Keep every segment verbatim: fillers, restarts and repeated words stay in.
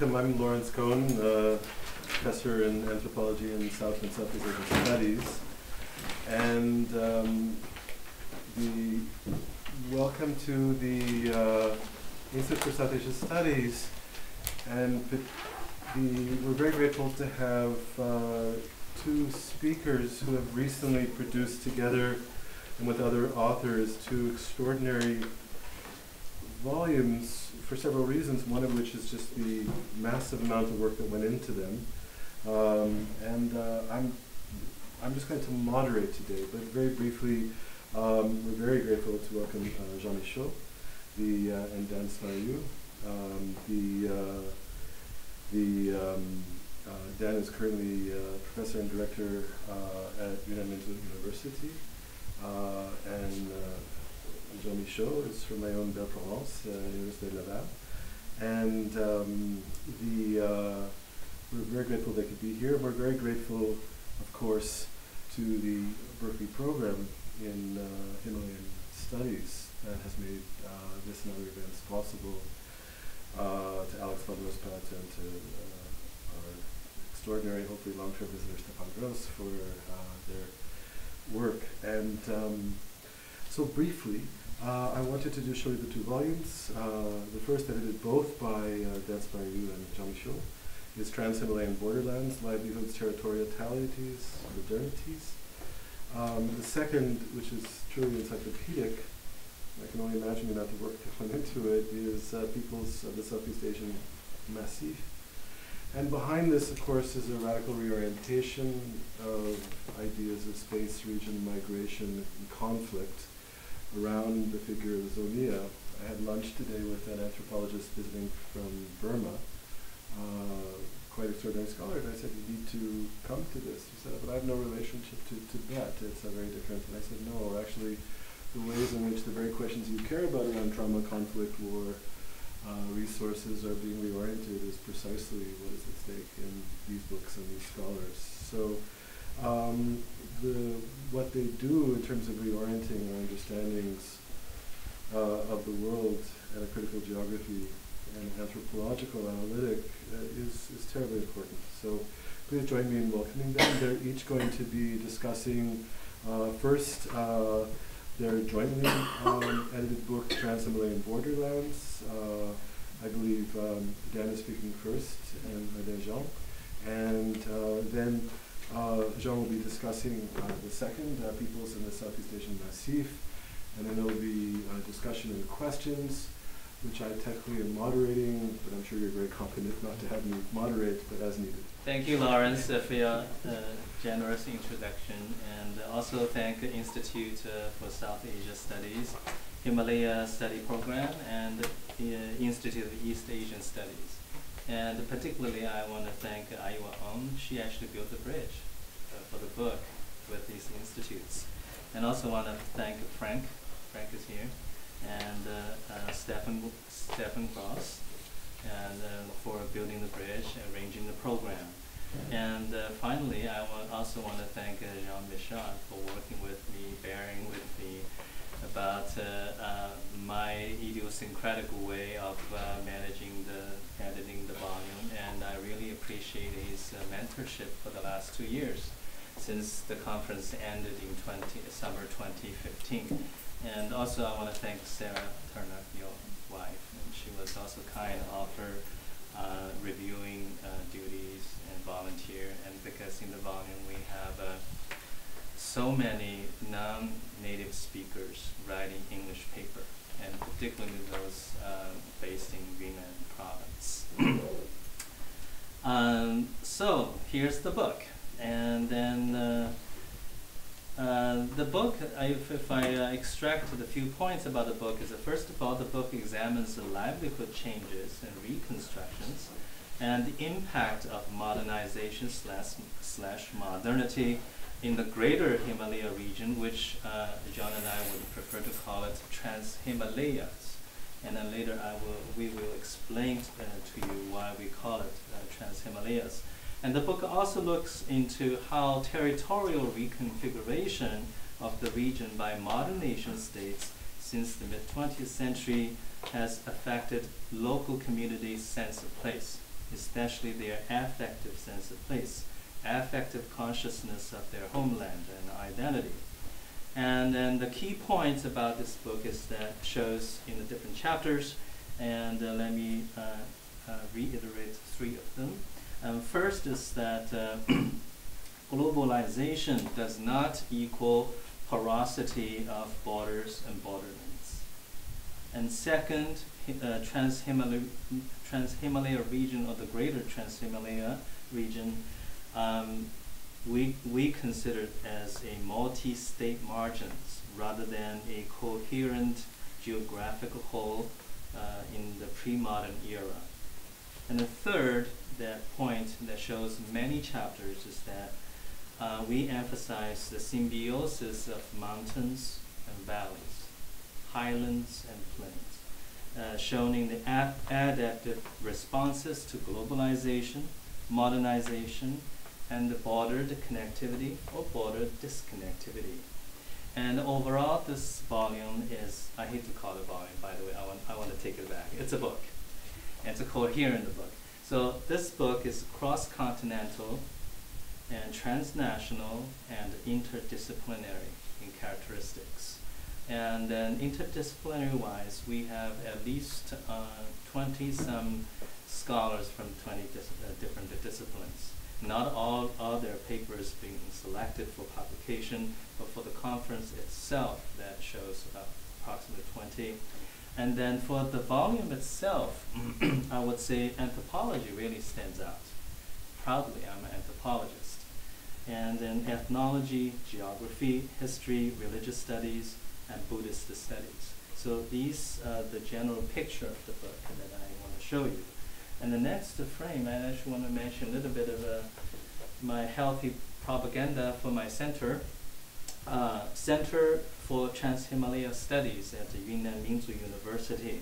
welcome. I'm Lawrence Cohen, uh, professor in anthropology and South and Southeast Asian Studies. And um, the welcome to the uh, Institute for South Asian Studies. And the, we're very grateful to have uh, two speakers who have recently produced together and with other authors two extraordinary volumes for several reasons, one of which is just the massive amount of work that went into them. Um, and uh, I'm, I'm just going to moderate today, but very briefly, um, we're very grateful to welcome uh, Jean Michaud the, uh, and Dan Smyer Yü. Um, the, uh, the, um, uh, Dan is currently uh, professor and director uh, at Yunnan Minzu University. Uh, and uh, Jean Michaud is from my own Belle Provence, uh, Université de Laval. And um, the, uh, we're very grateful they could be here. We're very grateful, of course, to the Berkeley program in uh, Himalayan Studies that has made uh, this and other events possible, uh, to Alex Fabros-Patt and to uh, our extraordinary, hopefully long-term visitor, Stefan Gross, for uh, their work. And um, so briefly, uh, I wanted to just show you the two volumes. Uh, the first, edited both by uh, Dan Smyer Yü and Jean Michaud, is Trans Himalayan Borderlands, Livelihoods, Territorialities, Modernities. Um, the second, which is truly encyclopedic, I can only imagine about the work that went into it, is uh, Peoples of the Southeast Asian Massif. And behind this, of course, is a radical reorientation of ideas of space, region, migration, and conflict around the figure of Zomia. I had lunch today with an anthropologist visiting from Burma, uh, quite extraordinary scholar, and I said, you need to come to this. He said, but I have no relationship to Tibet. It's uh, very different. And I said, no, actually, the ways in which the very questions you care about around trauma, conflict, war, Uh, resources are being reoriented is precisely what is at stake in these books and these scholars. So um, the, what they do in terms of reorienting our understandings uh, of the world and a critical geography and anthropological analytic uh, is, is terribly important. So please join me in welcoming them. They're each going to be discussing uh, first uh, their jointly um, edited book, Trans Himalayan Borderlands. Uh, I believe um, Dan is speaking first, and then Jean. And uh, then uh, Jean will be discussing uh, the second, uh, Peoples in the Southeast Asian Massif. And then there will be uh, discussion and questions, which I technically am moderating, but I'm sure you're very competent not to have me moderate, but as needed. Thank you, Lawrence, uh, for your uh, generous introduction, and also thank the Institute uh, for South Asia Studies, Himalaya Study Program, and the uh, Institute of East Asian Studies. And particularly, I want to thank Aihwa Ong. She actually built the bridge uh, for the book with these institutes. And also want to thank Frank. Frank is here. And uh, uh, Stefan, Stefan Gross, and uh, for building the bridge, arranging the program. And uh, finally, I wa also want to thank uh, Jean Michaud for working with me, bearing with me about uh, uh, my idiosyncratic way of uh, managing the editing the volume. And I really appreciate his uh, mentorship for the last two years, since the conference ended in twenty, summer twenty fifteen. And also, I want to thank Sarah Turner, your wife, and she was also kind to offer uh, reviewing uh, duties and volunteer. And because in the volume we have uh, so many non-native speakers writing English paper, and particularly those uh, based in Yunnan province. um, so here's the book, and then. Uh, Uh, the book, I, if, if I uh, extract the few points about the book, is that first of all, the book examines the livelihood changes and reconstructions and the impact of modernization slash, slash modernity in the greater Himalaya region, which uh, John and I would prefer to call it Trans Himalayas. And then later I will, we will explain uh, to you why we call it uh, Trans Himalayas. And the book also looks into how territorial reconfiguration of the region by modern nation states since the mid twentieth century has affected local communities' sense of place. especially their affective sense of place, affective consciousness of their homeland and identity. And then the key points about this book is that shows in the different chapters, and uh, let me uh, uh, reiterate three of them. Um, first is that uh, globalization does not equal porosity of borders and borderlands. And second, uh, Trans Himalaya, Trans Himalaya region, or the greater Trans Himalaya region, um, we, we considered as a multi-state margins rather than a coherent geographical whole uh, in the pre-modern era. And the third, that point that shows many chapters, is that uh, we emphasize the symbiosis of mountains and valleys, highlands and plains, uh, shown in the adaptive responses to globalization, modernization, and the bordered connectivity or bordered disconnectivity. And overall, this volume is, I hate to call it a volume, by the way, I want, I want to take it back. It's a book. It's a coherent book. So this book is cross-continental and transnational and interdisciplinary in characteristics. And then interdisciplinary-wise, we have at least twenty-some uh, scholars from twenty dis uh, different disciplines. Not all, all their papers being selected for publication, but for the conference itself, that shows about approximately twenty. And then for the volume itself, I would say anthropology really stands out. Proudly, I'm an anthropologist. And then ethnology, geography, history, religious studies, and Buddhist studies. So these are the general picture of the book that I want to show you. And the next frame, I actually want to mention a little bit of uh, my healthy propaganda for my center. Uh, Center for Trans Himalaya Studies at the Yunnan Minzu University.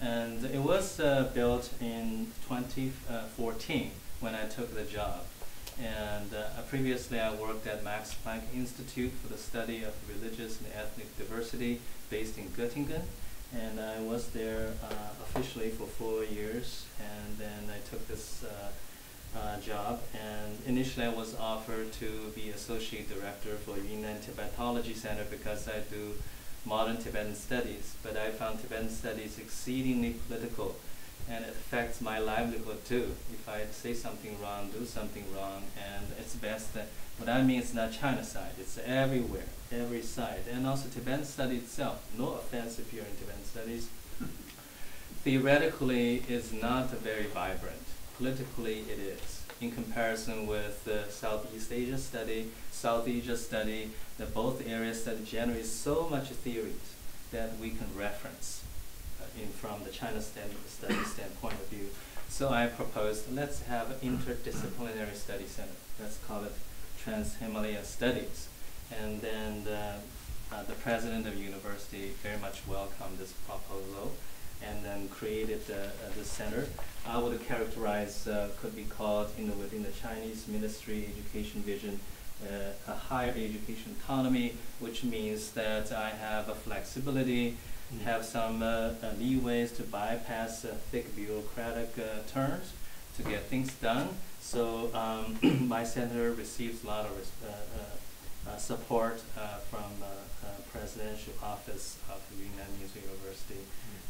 And it was uh, built in twenty fourteen when I took the job. And uh, previously I worked at Max Planck Institute for the Study of Religious and Ethnic Diversity based in Göttingen. And I was there uh, officially for four years. And then I took this uh, Uh, job, and initially I was offered to be associate director for Yunnan Tibetology Center because I do modern Tibetan studies, but I found Tibetan studies exceedingly political, and it affects my livelihood too. If I say something wrong, do something wrong, and it's best that, what I mean is not China side, it's everywhere, every side, and also Tibetan study itself, no offense if you're in Tibetan studies, theoretically is not very vibrant. Politically, it is, in comparison with the uh, Southeast Asia study, South Asia study, the both areas that generate so much theories that we can reference uh, in from the China stand study standpoint of view. So I proposed, let's have an interdisciplinary study center. Let's call it Trans Himalaya Studies. And then the, uh, the president of the university very much welcomed this proposal, and then created uh, uh, the center. I would characterize, uh, could be called, you know, within the Chinese Ministry Education Vision, uh, a higher education autonomy, which means that I have a flexibility, mm-hmm. have some uh, uh, leeways to bypass uh, thick bureaucratic uh, terms to get things done. So um, my center receives a lot of uh, uh, uh, support uh, from uh, uh, presidential office of Yunnan Minzu University.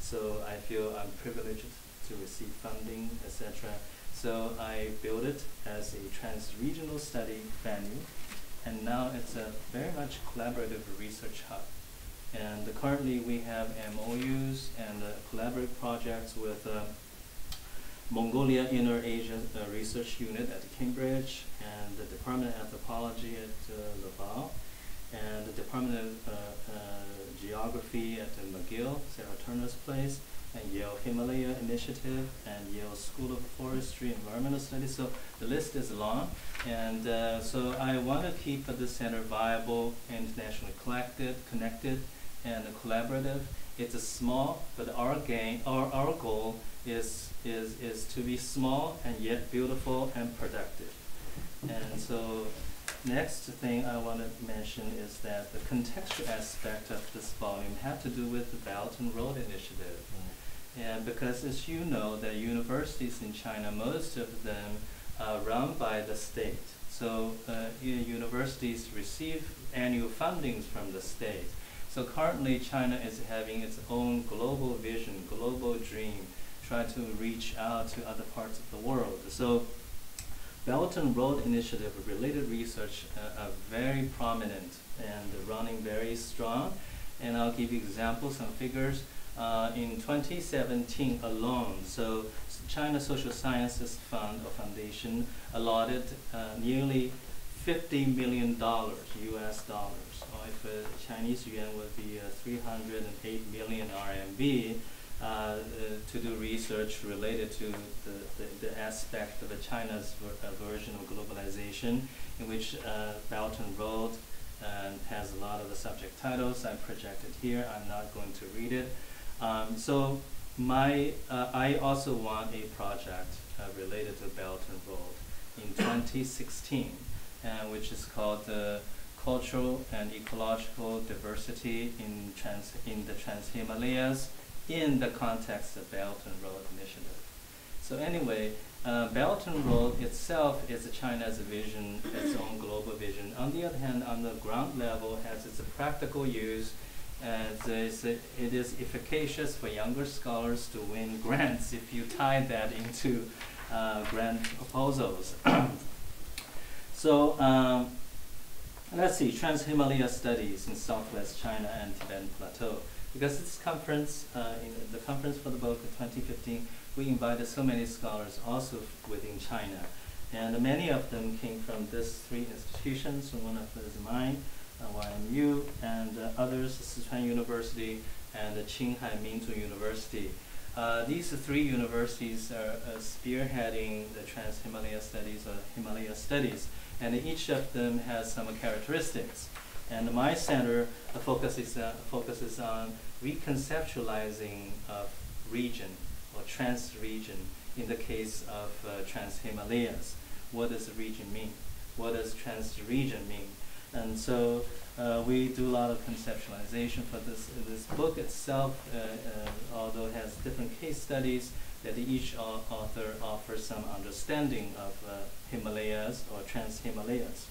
So I feel I'm privileged to receive funding, et cetera. So I built it as a trans-regional study venue, and now it's a very much collaborative research hub. And uh, currently we have M O Us and uh, collaborative projects with uh, Mongolia Inner Asia uh, Research Unit at Cambridge, and the Department of Anthropology at uh, Laval, and the Department of uh, uh, Geography at uh, McGill, Sarah Turner's place, and Yale Himalaya Initiative, and Yale School of Forestry and Environmental Studies. So the list is long. And uh, so I want to keep uh, the center viable, internationally collected, connected, and uh, collaborative. It's a small, but our, gain, our, our goal is, is, is to be small and yet beautiful and productive. And so next thing I want to mention is that the contextual aspect of this volume had to do with the Belt and Road Initiative. Yeah, because as you know, the universities in China, most of them are run by the state. So uh, universities receive annual fundings from the state. So currently China is having its own global vision, global dream, try to reach out to other parts of the world. So Belt and Road Initiative related research uh, are very prominent and running very strong. And I'll give you examples and figures. Uh, in twenty seventeen alone, so China Social Sciences Fund or Foundation allotted uh, nearly fifty million dollars U S dollars, or if uh, Chinese yuan would be uh, three hundred eight million R M B, uh, uh, to do research related to the, the, the aspect of the China's ver uh, version of globalization, in which uh, Belt and Road uh, has a lot of the subject titles I projected here. I'm not going to read it. Um, so my, uh, I also want a project uh, related to Belt and Road in twenty sixteen, uh, which is called uh, Cultural and Ecological Diversity in, trans in the Trans Himalayas in the Context of Belt and Road Initiative. So anyway, uh, Belt and Road itself is China's vision, its own global vision. On the other hand, on the ground level, has its practical use. Uh, is, it is efficacious for younger scholars to win grants if you tie that into uh, grant proposals. So um, let's see, Trans-Himalaya Studies in Southwest China and Tibetan Plateau. Because this conference, uh, in the conference for the book of twenty fifteen, we invited so many scholars also within China. And many of them came from these three institutions, so one of them is mine, Y M U, and uh, others, Sichuan University and the Qinghai Minzu University. Uh, these three universities are uh, spearheading the Trans-Himalaya Studies or Himalaya Studies, and each of them has some characteristics. And my center uh, focuses, uh, focuses on reconceptualizing of region or trans-region in the case of uh, Trans-Himalayas. What does the region mean? What does trans-region mean? And so uh, we do a lot of conceptualization for this. This book itself, uh, uh, although it has different case studies, that each author offers some understanding of uh, Himalayas or Trans-Himalayas.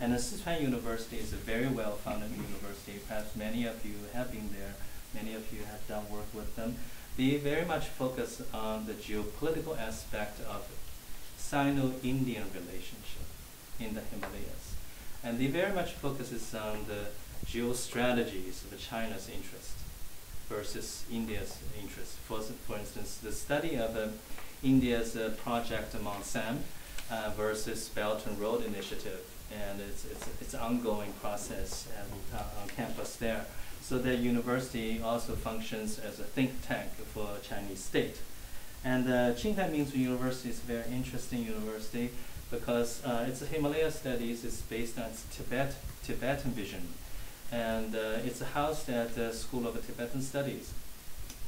And the Sichuan University is a very well-founded university. Perhaps many of you have been there. Many of you have done work with them. They very much focus on the geopolitical aspect of Sino-Indian relationship in the Himalayas. And they very much focuses on the geostrategies of China's interest versus India's interest. For, for instance, the study of uh, India's uh, project Mount Sam uh, versus Belt and Road Initiative, and it's it's it's ongoing process at, uh, on campus there. So the university also functions as a think tank for Chinese state. And uh, Qinghai Minzu University is a very interesting university, because uh, its Himalaya studies is based on its Tibet, Tibetan vision. And uh, it's housed at the School of Tibetan Studies.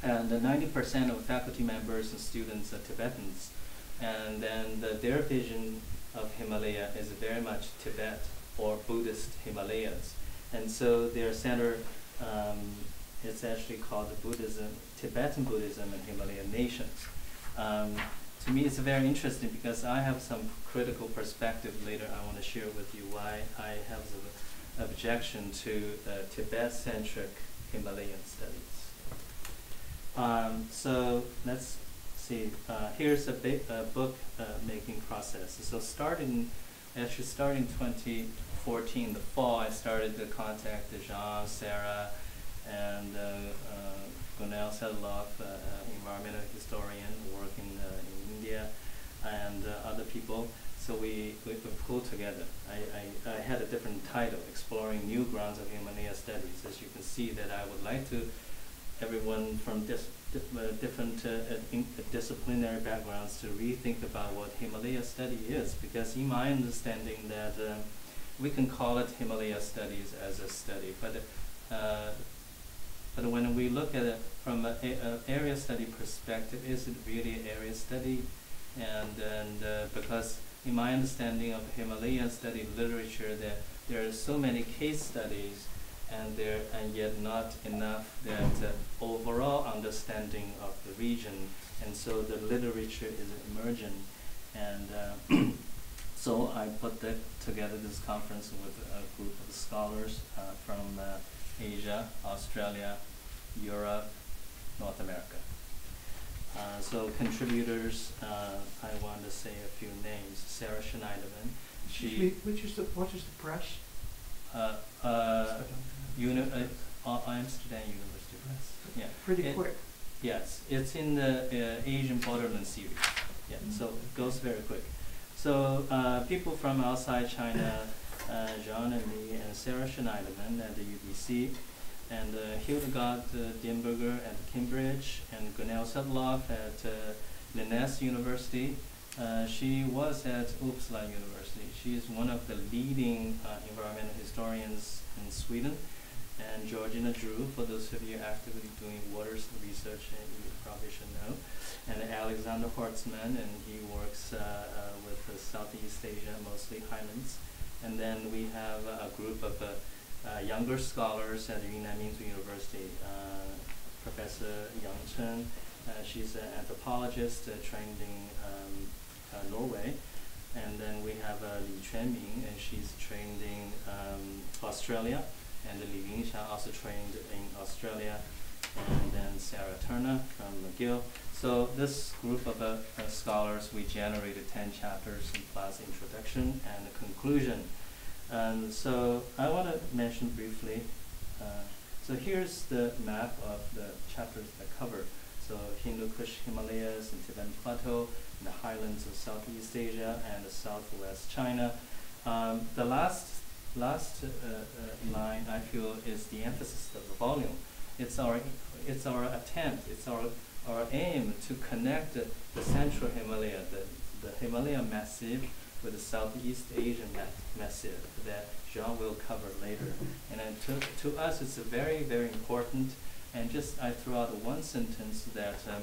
And ninety percent uh, of faculty members and students are Tibetans. And then the, their vision of Himalaya is very much Tibet or Buddhist Himalayas. And so their center, um, it's actually called the Buddhism, Tibetan Buddhism and Himalayan Nations. Um, To me, it's very interesting because I have some critical perspective later I want to share with you why I have the objection to uh, Tibet-centric Himalayan studies. Um, so let's see. Uh, here's a uh, book uh, making process. So starting, actually starting twenty fourteen, the fall, I started to contact Jean, Sarah, and uh, uh, Gunnel Sedloff, uh, environmental historian working in, uh, in and uh, other people, so we, we pulled together. I, I, I had a different title, Exploring New Grounds of Himalaya Studies. As you can see that I would like to, everyone from dis, di, uh, different uh, in, uh, disciplinary backgrounds to rethink about what Himalaya study is, because in my understanding that uh, we can call it Himalaya studies as a study, but uh, but when we look at it from an area study perspective, is it really an area study? And, and uh, because in my understanding of Himalayan study literature, that there, there are so many case studies and there and yet not enough that uh, overall understanding of the region, and so the literature is emergent. And uh, so I put that together, this conference, with a group of scholars uh, from uh, Asia, Australia, Europe, North America. Uh, so contributors, uh, I want to say a few names. Sarah Schneiderman. She. Which is the what is the press? Uh, uh, uni uh, Amsterdam University Press. Yeah. Pretty it, quick. Yes, it's in the uh, Asian Borderlands series. Yeah, mm-hmm. So it goes very quick. So uh, people from outside China, uh, Jean and me, and Sarah Schneiderman at the U B C, and uh, Hildegard uh, Diemberger at Cambridge, and Gunnel Sedloff at uh, Linnaeus University. Uh, she was at Uppsala University. She is one of the leading uh, environmental historians in Sweden. And Georgina Drew, for those of you actively doing waters research, and you probably should know. And Alexander Hortzman, and he works uh, uh, with uh, Southeast Asia, mostly highlands. And then we have uh, a group of uh, uh, younger scholars at Yunnan Minzu University. Uh, Professor Yang Chen, uh, she's an anthropologist uh, trained in um, uh, Norway. And then we have uh, Li Quanming, and she's trained in um, Australia. And Li Yingxia also trained in Australia, and then Sarah Turner from McGill. So this group of uh, uh, scholars, we generated ten chapters in plus introduction and a conclusion. And so I want to mention briefly, uh, so here's the map of the chapters that cover. So Hindu Kush Himalayas and Tibetan Plateau, and the highlands of Southeast Asia and the Southwest China. Um, the last Last uh, uh, line, I feel, is the emphasis of the volume. It's our, it's our attempt, it's our, our aim to connect uh, the central Himalaya, the, the Himalaya Massif, with the Southeast Asian Massif that Jean will cover later. And then to, to us, it's a very, very important. And just I threw out one sentence that um,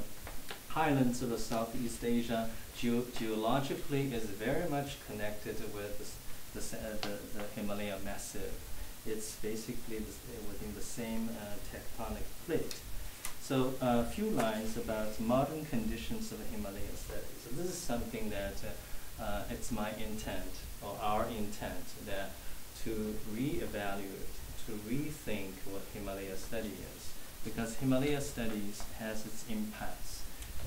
highlands of the Southeast Asia ge geologically is very much connected with the The, the, the Himalaya Massif. It's basically the, within the same uh, tectonic plate. So a uh, few lines about modern conditions of the Himalaya studies. So this is something that uh, uh, it's my intent, or our intent, that to reevaluate, to rethink what Himalaya study is, because Himalaya studies has its impacts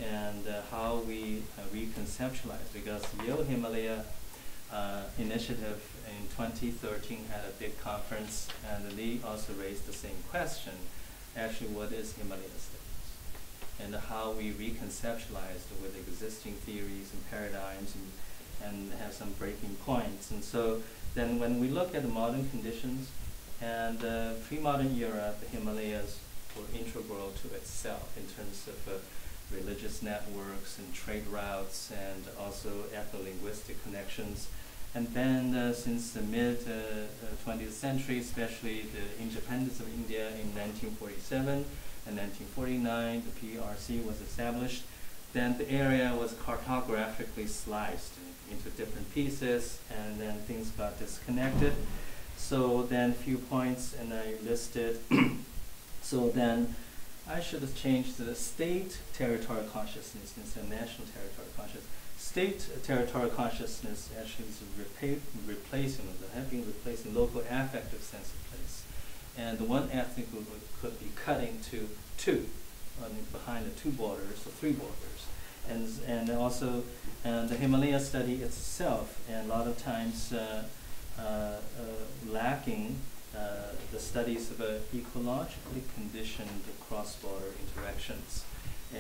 and uh, how we uh, reconceptualize, because Yale Himalaya Uh, initiative in twenty thirteen had a big conference, and they also raised the same question. Actually, what is Himalaya studies? And how we reconceptualized with existing theories and paradigms, and, and have some breaking points. And so then when we look at the modern conditions and uh, pre-modern Europe, the Himalayas were integral to itself in terms of uh, religious networks and trade routes, and also ethno-linguistic connections. And then uh, since the mid-twentieth uh, century, especially the independence of India in nineteen forty-seven and nineteen forty-nine, the P R C was established. Then the area was cartographically sliced into different pieces, and then things got disconnected. So then few points, and I listed. So then I should have changed the state territorial consciousness instead of national territorial consciousness. State uh, territorial consciousness actually is repa replacing, have been replacing local affective sense of place. And the one ethnic group could be cut into two, I mean, behind the two borders or three borders. And, and also uh, the Himalaya study itself, and a lot of times uh, uh, uh, lacking Uh, the studies of uh, ecologically conditioned cross-border interactions.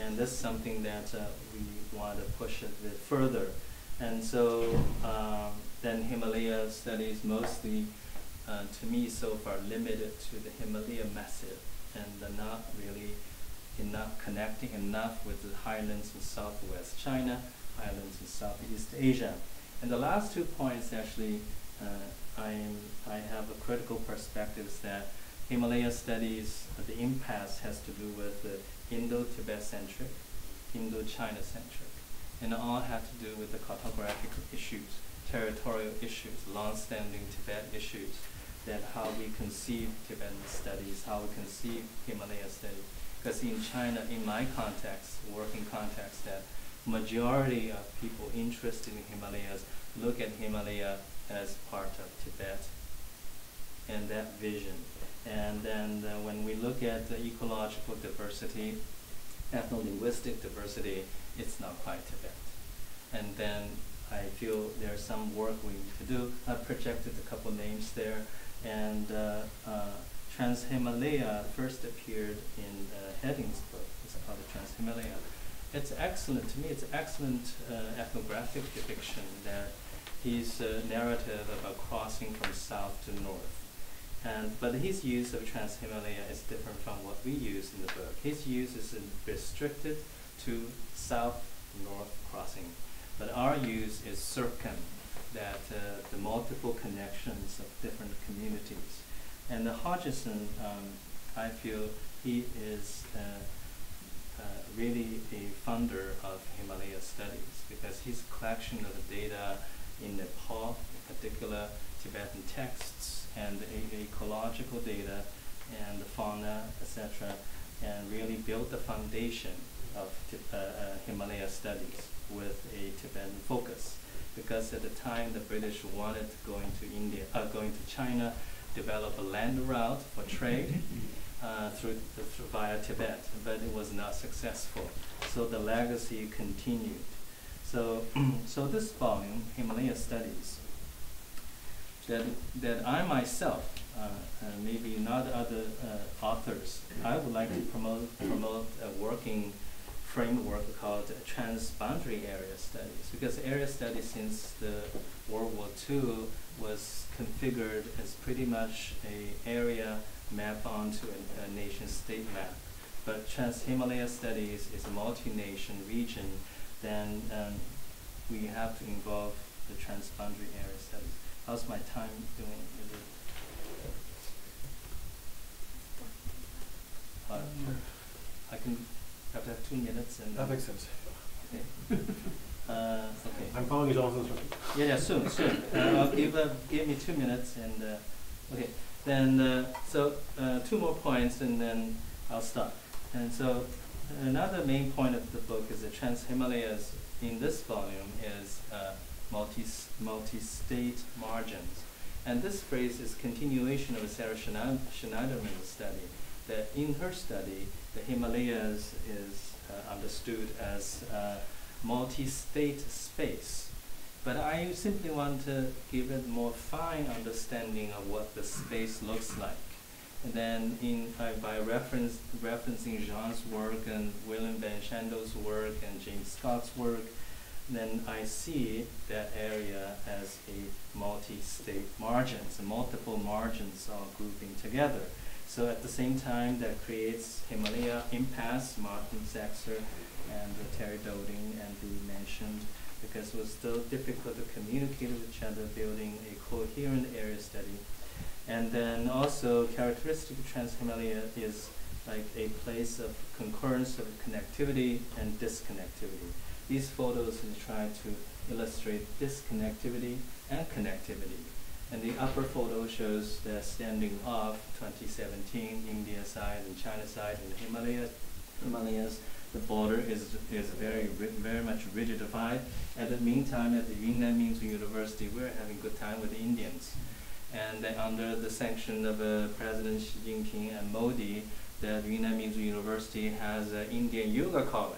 And this is something that uh, we want to push it a bit further. And so um, then Himalaya studies mostly, uh, to me so far, limited to the Himalaya Massif, and they're not really enough connecting enough with the highlands in Southwest China, highlands in Southeast Asia. And the last two points actually uh, I'm, I have a critical perspective that Himalaya studies, uh, the impasse has to do with the uh, Indo-Tibet-centric, Indo-China-centric, and all have to do with the cartographic issues, territorial issues, long-standing Tibet issues, that how we conceive Tibetan studies, how we conceive Himalaya studies. Because in China, in my context, working context, that majority of people interested in Himalayas look at Himalaya as part of Tibet and that vision. And then uh, when we look at the ecological diversity, ethno-linguistic diversity, it's not quite Tibet. And then I feel there's some work we need to do. I projected a couple names there. And uh, uh, Trans Himalaya first appeared in uh, Heading's book. It's called Trans Himalaya. It's excellent, to me, it's excellent uh, ethnographic depiction, that his uh, narrative about crossing from south to north. And, but his use of Trans Himalaya is different from what we use in the book. His use is restricted to south-north crossing. But our use is circum, that uh, the multiple connections of different communities. And the Hodgson, um, I feel he is uh, uh, really a funder of Himalaya studies, because his collection of the data in Nepal, in particular Tibetan texts and the ecological data and the fauna, et cetera, and really built the foundation of uh, uh, Himalaya studies with a Tibetan focus, because at the time the British wanted going to India, uh, going to China, develop a land route for trade uh, through, the, through via Tibet, but it was not successful. So the legacy continued. So, so this volume, Himalaya Studies, that that I myself, uh, and maybe not other uh, authors, I would like to promote promote a working framework called transboundary area studies, because area studies since the World War Two was configured as pretty much a area map onto a, a nation-state map. But Trans-Himalaya studies is a multi-nation region, then um, we have to involve the transboundary area studies. How's my time doing? Uh, I can have to have two minutes. And that makes sense. Okay. Uh, okay. I'm following you all. Yeah, yeah, soon, soon. Uh, I'll give, uh, give me two minutes and, uh, okay. Then, uh, so uh, two more points and then I'll stop. And so another main point of the book is that Trans-Himalayas in this volume is uh, multi-state margins. And this phrase is continuation of Sarah Schneiderman's study, that in her study, the Himalayas is uh, understood as uh, multi-state space. But I simply want to give it more fine understanding of what the space looks like. And then in, uh, by reference, referencing Jean's work and Willem van Schendel's work and James Scott's work, then I see that area as a multi-state margins, multiple margins are grouping together. So at the same time, that creates Himalaya impasse, Martin Saxer and uh, Terry Doding and the mentioned, because it was still difficult to communicate with each other, building a coherent area study. And then also characteristic of Trans-Himalaya is like a place of concurrence of connectivity and disconnectivity. These photos try to illustrate disconnectivity and connectivity. And the upper photo shows the standing of twenty seventeen, India side and China side and the Himalayas. Himalayas. The border is, is very, very much rigidified. At the meantime, at the Yunnan Minzu University, we're having a good time with the Indians. And then under the sanction of uh, President Xi Jinping and Modi, the Yunnan Minzu University has an Indian yoga college.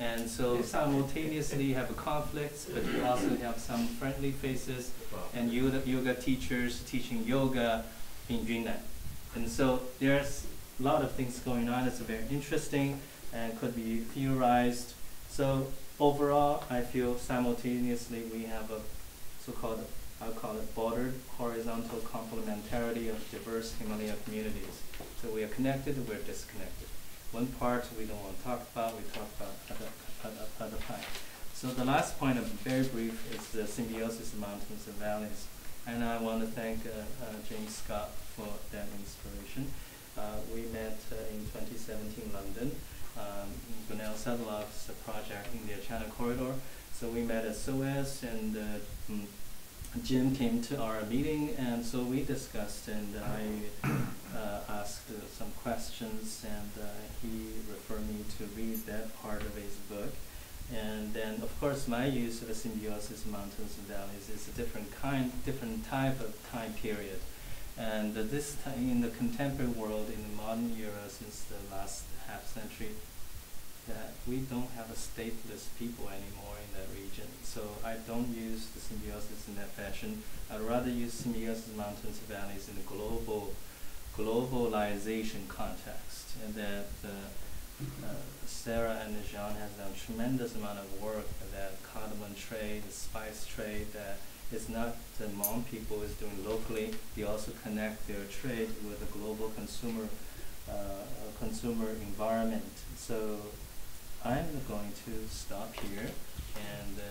And so simultaneously you have conflicts, but you also have some friendly faces and yoga, yoga teachers teaching yoga in Yunnan. And so there's a lot of things going on. It's very interesting and could be theorized. So overall, I feel simultaneously we have a so-called, I'll call it bordered horizontal complementarity of diverse Himalaya communities. So we are connected, we're disconnected. One part we don't want to talk about, we talk about other, other, other part. So the last point, I'm very brief, is the symbiosis of mountains and valleys. And I want to thank uh, uh, James Scott for that inspiration. Uh, we met uh, in twenty seventeen London, um, Gunnel Sedloff's project, India-China Corridor. So we met at SOAS and uh, Jim came to our meeting, and so we discussed, and I uh, asked uh, some questions, and uh, he referred me to read that part of his book. And then, of course, my use of the symbiosis mountains and valleys is a different kind, different type of time period. And uh, this time in the contemporary world, in the modern era, since the last half century, that we don't have a stateless people anymore in that region. So I don't use the symbiosis in that fashion. I'd rather use symbiosis mountains and valleys in the global globalization context. And that uh, uh, Sarah and Jean has done a tremendous amount of work for that cardamom trade, the spice trade, that it's not the Hmong people is doing locally. They also connect their trade with the global consumer uh, consumer environment. So I'm going to stop here. And uh,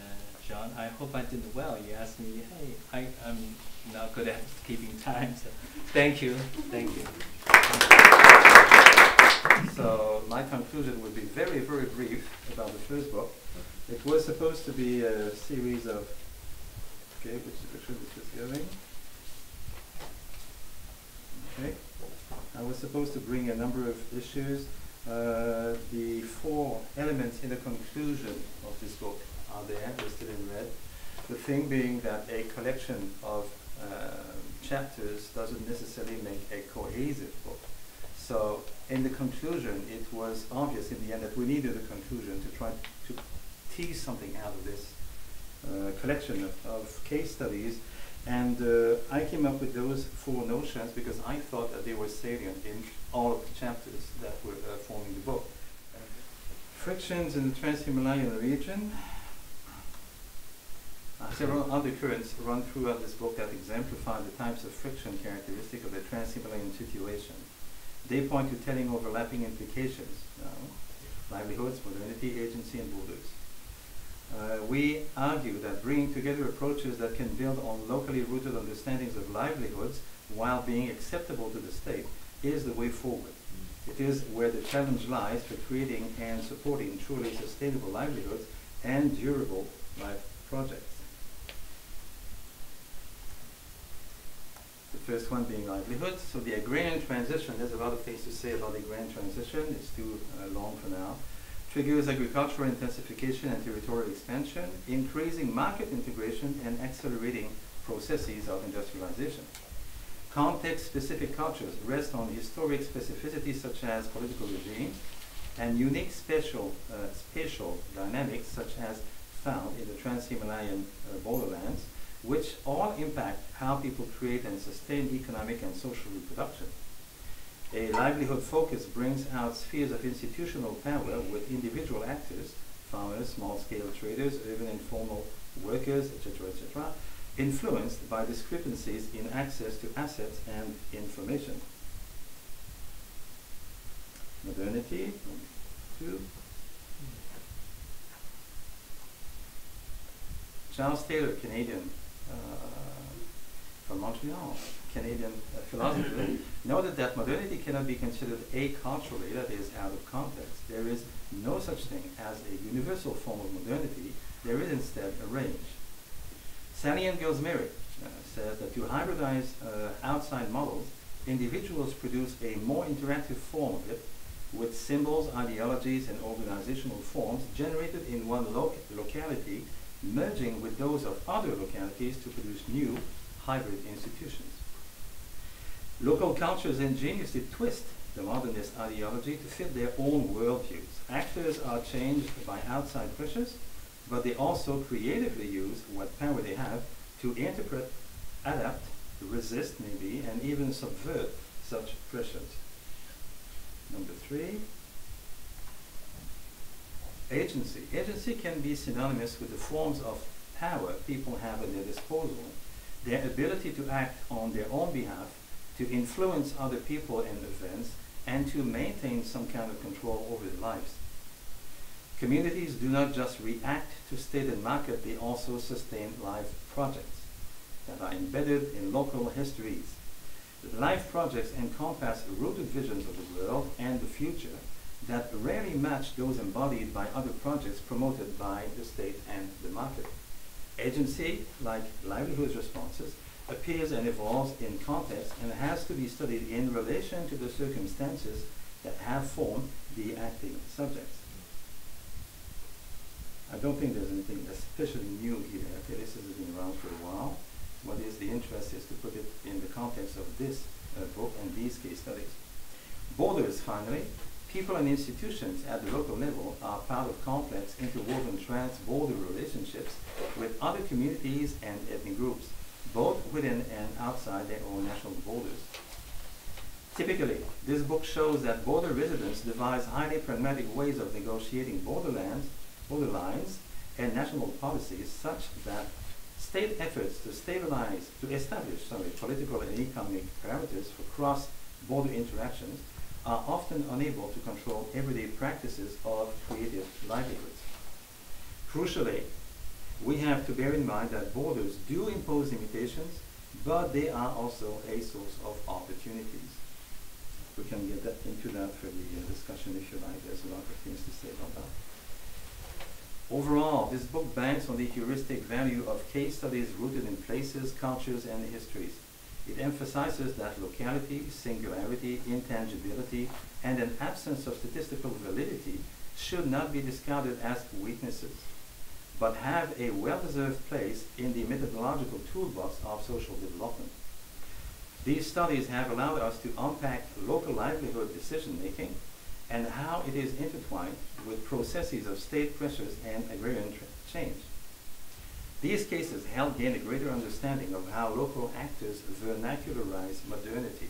John, I hope I did well. You asked me, hey, I, I'm not good at keeping time. So thank you. Thank you. So my conclusion will be very, very brief about the first book. It was supposed to be a series of, okay, which direction this is going. Okay. I was supposed to bring a number of issues. Uh, the four elements in the conclusion of this book are there, listed in red. The thing being that a collection of uh, chapters doesn't necessarily make a cohesive book. So in the conclusion, it was obvious in the end that we needed a conclusion to try to tease something out of this uh, collection of, of case studies. And uh, I came up with those four notions because I thought that they were salient in all of the chapters that were uh, forming the book. Frictions in the Trans Himalayan region. Uh, several undercurrents run throughout this book that exemplify the types of friction characteristic of the Trans Himalayan situation. They point to telling overlapping implications, you know, livelihoods, modernity, agency, and borders. Uh, we argue that bringing together approaches that can build on locally rooted understandings of livelihoods while being acceptable to the state is the way forward. Mm. It is where the challenge lies for creating and supporting truly sustainable livelihoods and durable life projects. The first one being livelihoods. So the agrarian transition, there's a lot of things to say about the agrarian transition. It's too uh, long for now. Triggers agricultural intensification and territorial expansion, increasing market integration and accelerating processes of industrialization. Context-specific cultures rest on historic specificities such as political regimes and unique spatial, uh, spatial dynamics such as found in the Trans-Himalayan uh, borderlands, which all impact how people create and sustain economic and social reproduction. A livelihood focus brings out spheres of institutional power with individual actors, farmers, small-scale traders, urban informal workers, et cetera, et cetera, influenced by discrepancies in access to assets and information. Modernity, two. Charles Taylor, Canadian, uh, from Montreal. Canadian uh, philosopher, noted that modernity cannot be considered aculturally, that is, out of context. There is no such thing as a universal form of modernity. There is instead a range. Sally and Gillsmere uh, says that to hybridize uh, outside models, individuals produce a more interactive form of it with symbols, ideologies, and organizational forms generated in one lo locality, merging with those of other localities to produce new hybrid institutions. Local cultures ingeniously twist the modernist ideology to fit their own worldviews. Actors are changed by outside pressures, but they also creatively use what power they have to interpret, adapt, resist maybe, and even subvert such pressures. Number three, agency. Agency can be synonymous with the forms of power people have at their disposal, their ability to act on their own behalf, to influence other people and events, and to maintain some kind of control over their lives. Communities do not just react to state and market, they also sustain life projects that are embedded in local histories. Life projects encompass rooted visions of the world and the future that rarely match those embodied by other projects promoted by the state and the market. agency, like livelihood responses, appears and evolves in context and has to be studied in relation to the circumstances that have formed the acting subjects. I don't think there's anything especially new here. Okay, this has been around for a while. What is the interest is to put it in the context of this uh, book and these case studies. Borders, finally. People and institutions at the local level are part of complex, interwoven, trans-border relationships with other communities and ethnic groups, both within and outside their own national borders. Typically, this book shows that border residents devise highly pragmatic ways of negotiating borderlands, borderlines and national policies such that state efforts to stabilize, to establish sorry, political and economic parameters for cross-border interactions are often unable to control everyday practices of creative livelihoods. Crucially, we have to bear in mind that borders do impose limitations, but they are also a source of opportunities. We can get that into that for the uh, discussion if you like. There's a lot of things to say about that. Overall, this book banks on the heuristic value of case studies rooted in places, cultures, and histories. It emphasizes that locality, singularity, intangibility, and an absence of statistical validity should not be discarded as weaknesses, but have a well-deserved place in the methodological toolbox of social development. These studies have allowed us to unpack local livelihood decision-making and how it is intertwined with processes of state pressures and agrarian change. These cases help gain a greater understanding of how local actors vernacularize modernity,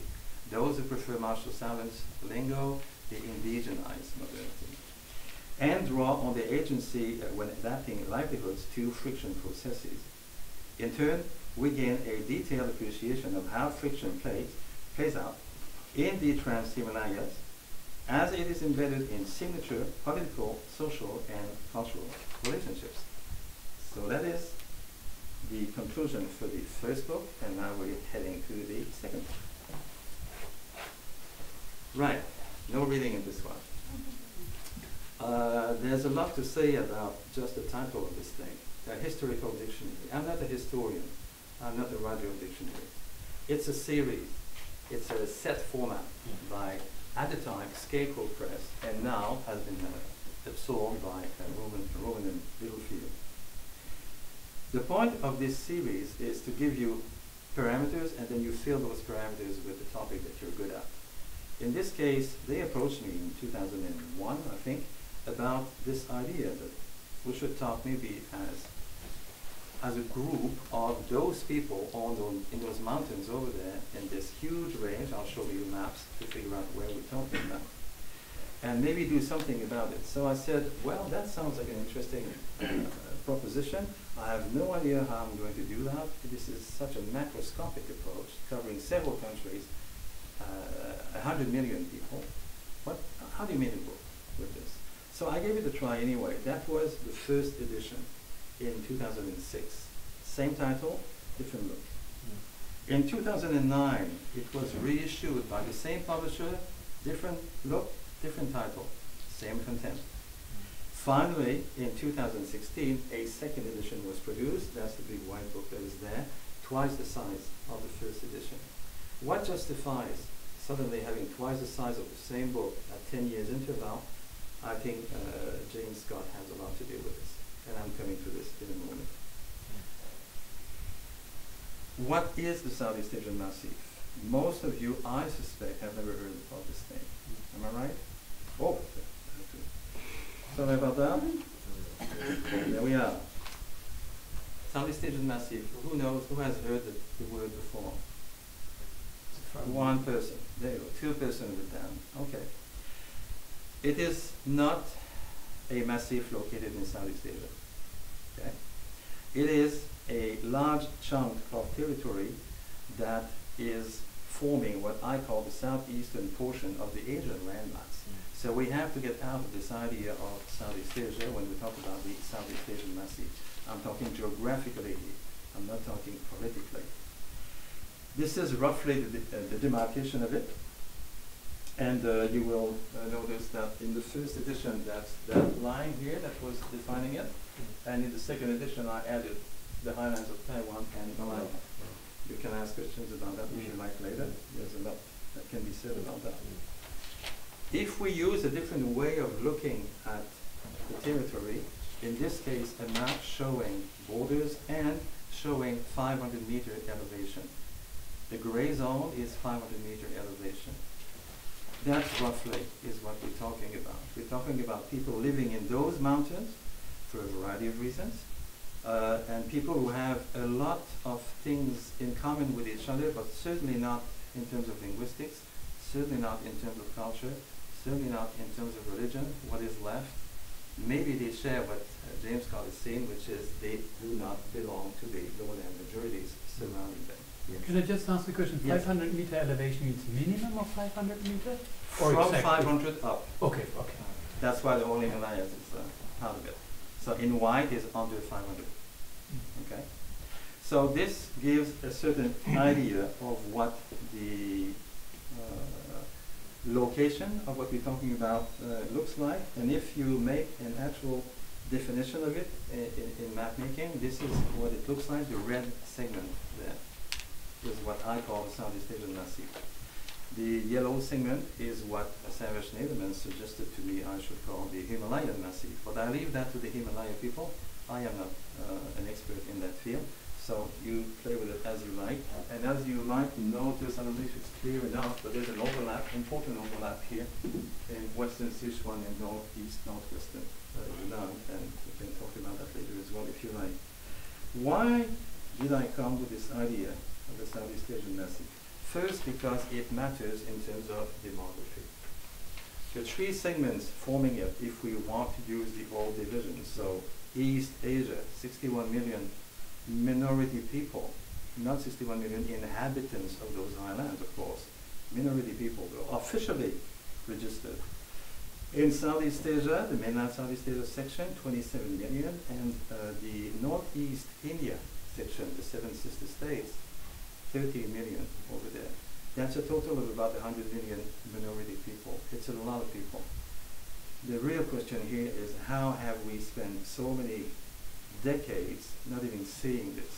those who prefer martial silence lingo, the indigenized modernity, and draw on their agency when adapting livelihoods to friction processes. In turn, we gain a detailed appreciation of how friction plays, plays out in the Trans Himalayas, as it is embedded in signature political, social, and cultural relationships. So that is the conclusion for the first book, and now we're heading to the second. Right, no reading in this one. Uh, there's a lot to say about just the title of this thing, a historical dictionary. I'm not a historian, I'm not a writer of dictionary. It's a series, it's a set format by, at the time, Scarecrow Press, and now has been uh, absorbed by uh, Roman and Littlefield. The point of this series is to give you parameters, and then you fill those parameters with the topic that you're good at. In this case, they approached me in two thousand one, I think, about this idea that we should talk maybe as, as a group of those people on those, in those mountains over there in this huge range. I'll show you maps to figure out where we're talking about. And maybe do something about it. So I said, well, that sounds like an interesting uh, proposition. I have no idea how I'm going to do that. This is such a macroscopic approach, covering several countries, uh, one hundred million people. What? How do you make a book with this? So I gave it a try anyway. That was the first edition in two thousand six. Same title, different look. Yeah. In two thousand nine, it was reissued by the same publisher, different look, different title, same content. Finally, in two thousand sixteen, a second edition was produced. That's the big white book that is there, twice the size of the first edition. What justifies suddenly having twice the size of the same book at ten years interval? I think uh, James Scott has a lot to do with this, and I'm coming to this in a moment. What is the Southeast Asian Massif? Most of you, I suspect, have never heard of this thing. Am I right? Oh. Sorry about that. There we are. Southeast Asian Massif. Who knows? Who has heard the, the word before? One person. There you go. Two persons with them. Okay. It is not a massif located in Southeast Asia. Okay. It is a large chunk of territory that is forming what I call the southeastern portion of the Asian landmass. So we have to get out of this idea of Southeast Asia when we talk about the Southeast Asian Massif. I'm talking geographically here. I'm not talking politically. This is roughly the, uh, the demarcation of it. And uh, you will uh, notice that in the first edition, that's that line here that was defining it. And in the second edition, I added the highlands of Taiwan and Malaya. You can ask questions about that if you like later. There's a lot that can be said about that. If we use a different way of looking at the territory, in this case a map showing borders and showing five hundred meter elevation. The gray zone is five hundred meter elevation. That roughly is what we're talking about. We're talking about people living in those mountains for a variety of reasons, uh, and people who have a lot of things in common with each other, but certainly not in terms of linguistics, certainly not in terms of culture, certainly not in terms of religion, what is left. Maybe they share what uh, James Scott is saying, which is they do not belong to the lowland majorities surrounding them. Yes. Can I just ask a question? Yes. five hundred meter elevation means minimum of five hundred meter? Or from exactly? five hundred up. Okay, okay. That's why the only Himalayas is uh, out of it. So in white is under five hundred. Okay. So this gives a certain idea of what the uh, location of what we're talking about uh, looks like. And if you make an actual definition of it in, in, in map making, this is what it looks like. The red segment there is what I call the Southeast Asian Massif. The yellow segment is what Sarah Schneiderman suggested to me I should call the Himalayan Massif. But I leave that to the Himalaya people. I am not uh, an expert in that field. So you play with it as you like. And as you like, notice, I don't know if it's clear enough, but there's an overlap, important overlap here in western Sichuan and northeast, northwestern Yunnan. Uh, and we can talk about that later as well if you like. Why did I come with this idea of the Southeast Asian Massif? First, because it matters in terms of demography. The three segments forming it, if we want to use the old divisions, so East Asia, sixty-one million minority people, not sixty-one million inhabitants of those islands, of course, minority people were officially registered. In Southeast Asia, the mainland Southeast Asia section, twenty-seven million, and uh, the Northeast India section, the Seven Sister States, thirty million over there. That's a total of about one hundred million minority people. It's a lot of people. The real question here is how have we spent so many decades not even seeing this?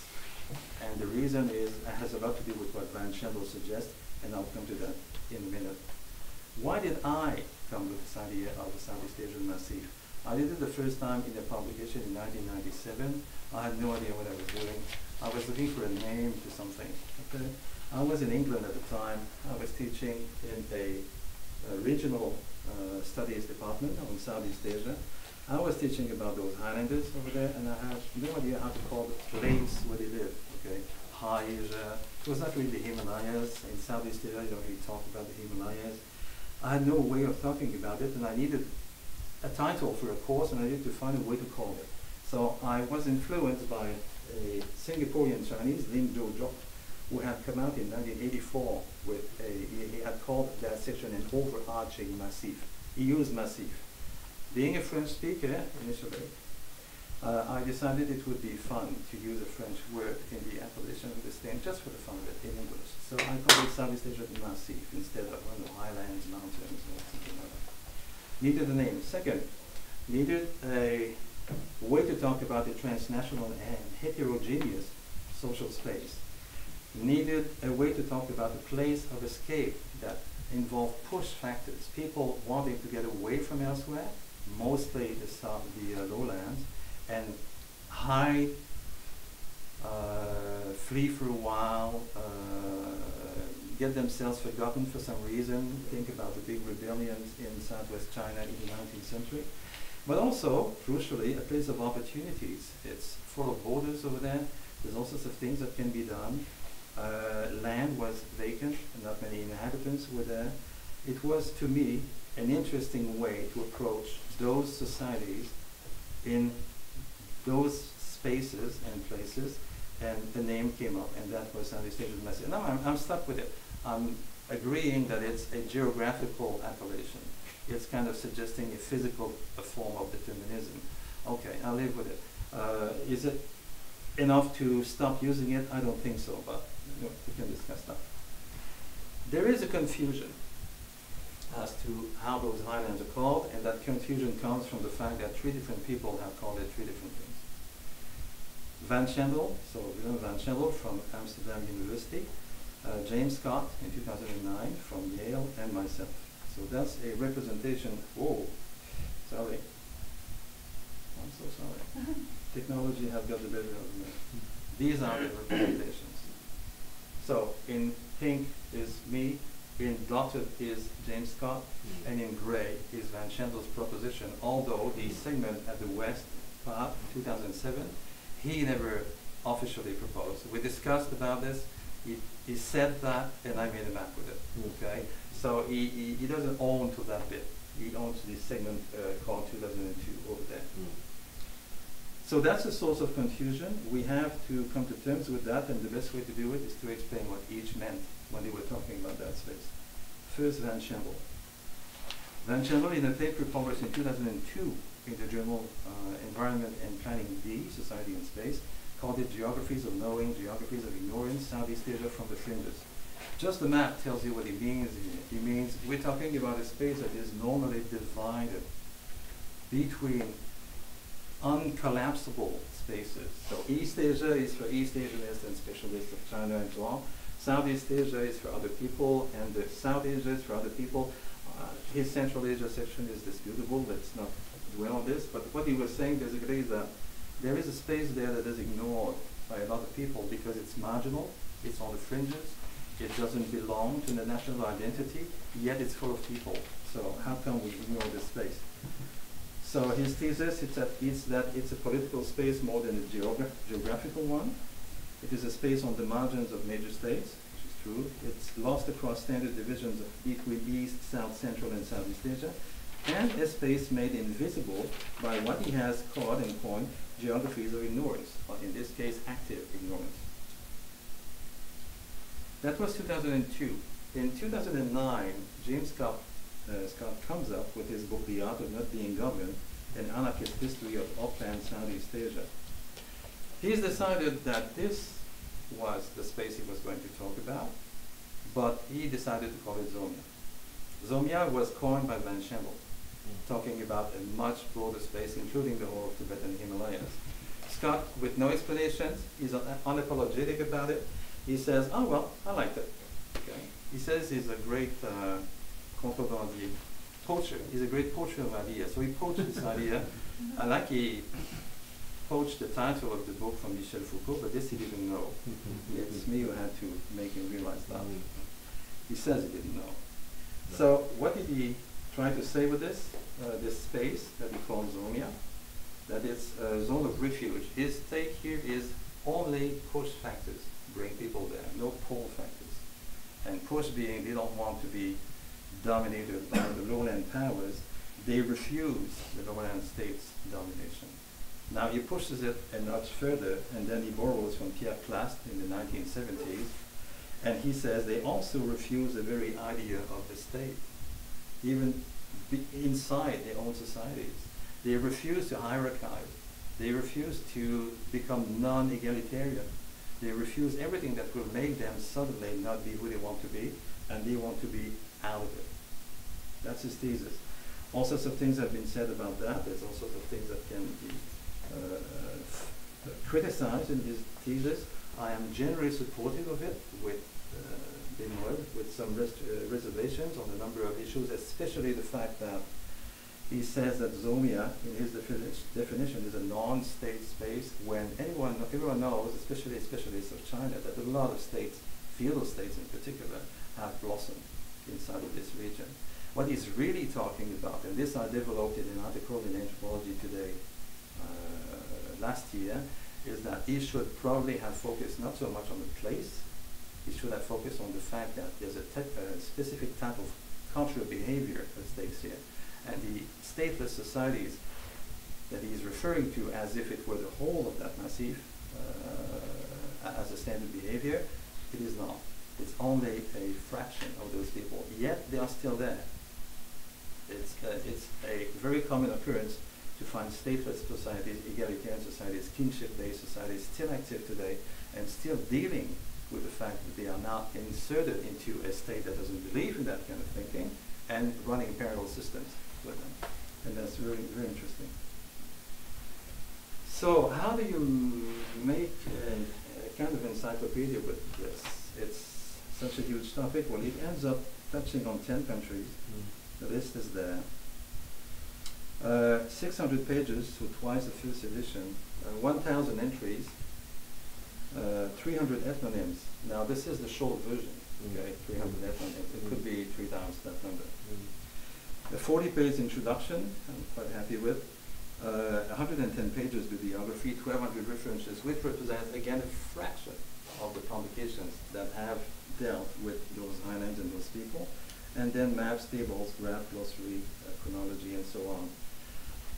And the reason is, it has a lot to do with what Van Schendel suggests, and I'll come to that in a minute. Why did I come with this idea of the Southeast Asian Massif? I did it the first time in a publication in nineteen ninety-seven. I had no idea what I was doing. I was looking for a name to something. Okay? I was in England at the time. I was teaching in a, a regional uh, studies department on Southeast Asia. I was teaching about those Highlanders over there, and I had no idea how to call the place where they live. Okay? High Asia. It was not really the Himalayas. In Southeast Asia, you don't really talk about the Himalayas. I had no way of talking about it, and I needed a title for a course, and I needed to find a way to call it. So I was influenced by a Singaporean Chinese, Lim Do-Jok, who had come out in nineteen eighty-four with a, he had called that section an overarching massif. He used massif. Being a French speaker initially, uh, I decided it would be fun to use a French word in the appellation of this thing, just for the fun of it, in English. So I called it Southeast Asian Massif instead of one of the highlands, mountains, or something like that. Needed a name. Second, needed a way to talk about the transnational and heterogeneous social space. Needed a way to talk about the place of escape that involved push factors, people wanting to get away from elsewhere, mostly the, south, the uh, lowlands, and hide, uh, flee for a while, uh, get themselves forgotten for some reason. Think about the big rebellions in southwest China in the nineteenth century. But also, crucially, a place of opportunities. It's full of borders over there. There's all sorts of things that can be done. Uh, land was vacant, and not many inhabitants were there. It was, to me, an interesting way to approach those societies in those spaces and places, and the name came up, and that was Southeast Asian Massif. Now I'm, I'm stuck with it. I'm agreeing that it's a geographical appellation. It's kind of suggesting a physical a form of determinism. Okay, I'll live with it. Uh, is it enough to stop using it? I don't think so, but you know, we can discuss that. There is a confusion as to how those highlands are called, and that confusion comes from the fact that three different people have called it three different things. Van Schendel, so Willem van Schendel from Amsterdam University, uh, James Scott in two thousand nine from Yale, and myself. So that's a representation. Whoa, sorry. I'm so sorry. Technology has got the better of me. These are the representations. So in pink is me, in dotted is James Scott, mm-hmm. and in gray is Van Schendel's proposition, although the segment at the west part, two thousand seven, he never officially proposed. We discussed about this. He, he said that, and I made a map with it. Mm-hmm. Okay, so he, he, he doesn't own to that bit. He owns this segment uh, called two thousand two over there. Mm-hmm. So that's a source of confusion. We have to come to terms with that, and the best way to do it is to explain what each meant when they were talking about that space. First, Van Schendel. Van Schendel, in a paper published in two thousand two in the journal uh, Environment and Planning D, Society and Space, called it Geographies of Knowing, Geographies of Ignorance, Southeast Asia from the Fringes. Just the map tells you what it means. It means we're talking about a space that is normally divided between uncollapsible spaces. So East Asia is for East Asianists and specialists of China and so on. Southeast Asia is for other people, and the South Asia is for other people. Uh, his Central Asia section is disputable. Let's not dwell on this. But what he was saying basically is that there is a space there that is ignored by a lot of people because it's marginal, it's on the fringes, it doesn't belong to the national identity, yet it's full of people. So how can we ignore this space? So his thesis is that it's, that it's a political space more than a geogra geographical one. It is a space on the margins of major states, which is true. It's lost across standard divisions between East, South, Central, and Southeast Asia, and a space made invisible by what he has called and coined geographies of ignorance, or in this case, active ignorance. That was two thousand two. In two thousand nine, James Scott Uh, Scott comes up with his book, The Art of Not Being Governed, an anarchist history of upland Southeast Asia. He's decided that this was the space he was going to talk about, but he decided to call it Zomia. Zomia was coined by Van Schendel, talking about a much broader space, including the whole of Tibet and Himalayas. Scott, with no explanations, he's un unapologetic about it. He says, oh, well, I liked it. Okay. He says he's a great uh, poacher. He's a great poacher of ideas. So he poached this idea. I like he poached the title of the book from Michel Foucault, but this he didn't know. It's me who had to make him realize that. He says he didn't know. Yeah. So what did he try to say with this? Uh, this space that he called Zomia, that it's a zone of refuge. His take here is only push factors bring people there, no pull factors. And push being they don't want to be dominated by the lowland powers, they refuse the lowland states' domination. Now he pushes it a notch further, and then he borrows from Pierre Plast in the nineteen seventies, and he says they also refuse the very idea of the state, even be inside their own societies. They refuse to hierarchize. They refuse to become non-egalitarian. They refuse everything that will make them suddenly not be who they want to be, and they want to be out of it. That's his thesis. All sorts of things have been said about that. There's all sorts of things that can be uh, uh, criticized in his thesis. I am generally supportive of it with uh, with some res uh, reservations on a number of issues, especially the fact that he says that Zomia, in his defini definition, is a non-state space when anyone, everyone knows, especially specialists of China, that a lot of states, feudal states in particular, have blossomed inside of this region. What he's really talking about, and this I developed in an article in Anthropology Today uh, last year, is that he should probably have focused not so much on the place, he should have focused on the fact that there's a, a specific type of cultural behavior at stake here. And the stateless societies that he's referring to as if it were the whole of that massif uh, as a standard behavior, it is not. It's only a fraction of those people, yet they are still there. It's, uh, it's a very common occurrence to find stateless societies, egalitarian societies, kinship-based societies still active today and still dealing with the fact that they are now inserted into a state that doesn't believe in that kind of thinking and running parallel systems with them. And that's really very interesting. So how do you make a, a kind of encyclopedia with this? It's such a huge topic. Well, it ends up touching on ten countries. Mm. The list is there. Uh, six hundred pages, so twice the first edition, uh, one thousand entries, uh, three hundred ethnonyms. Now this is the short version, okay, three hundred mm. ethnonyms. It mm. could be three times that number. Mm. A forty page introduction, I'm quite happy with. Uh, one hundred ten pages bibliography, twelve hundred references, which represents again a fraction of the publications that have dealt with those islands and those people. And then maps, tables, graph, glossary, uh, chronology, and so on.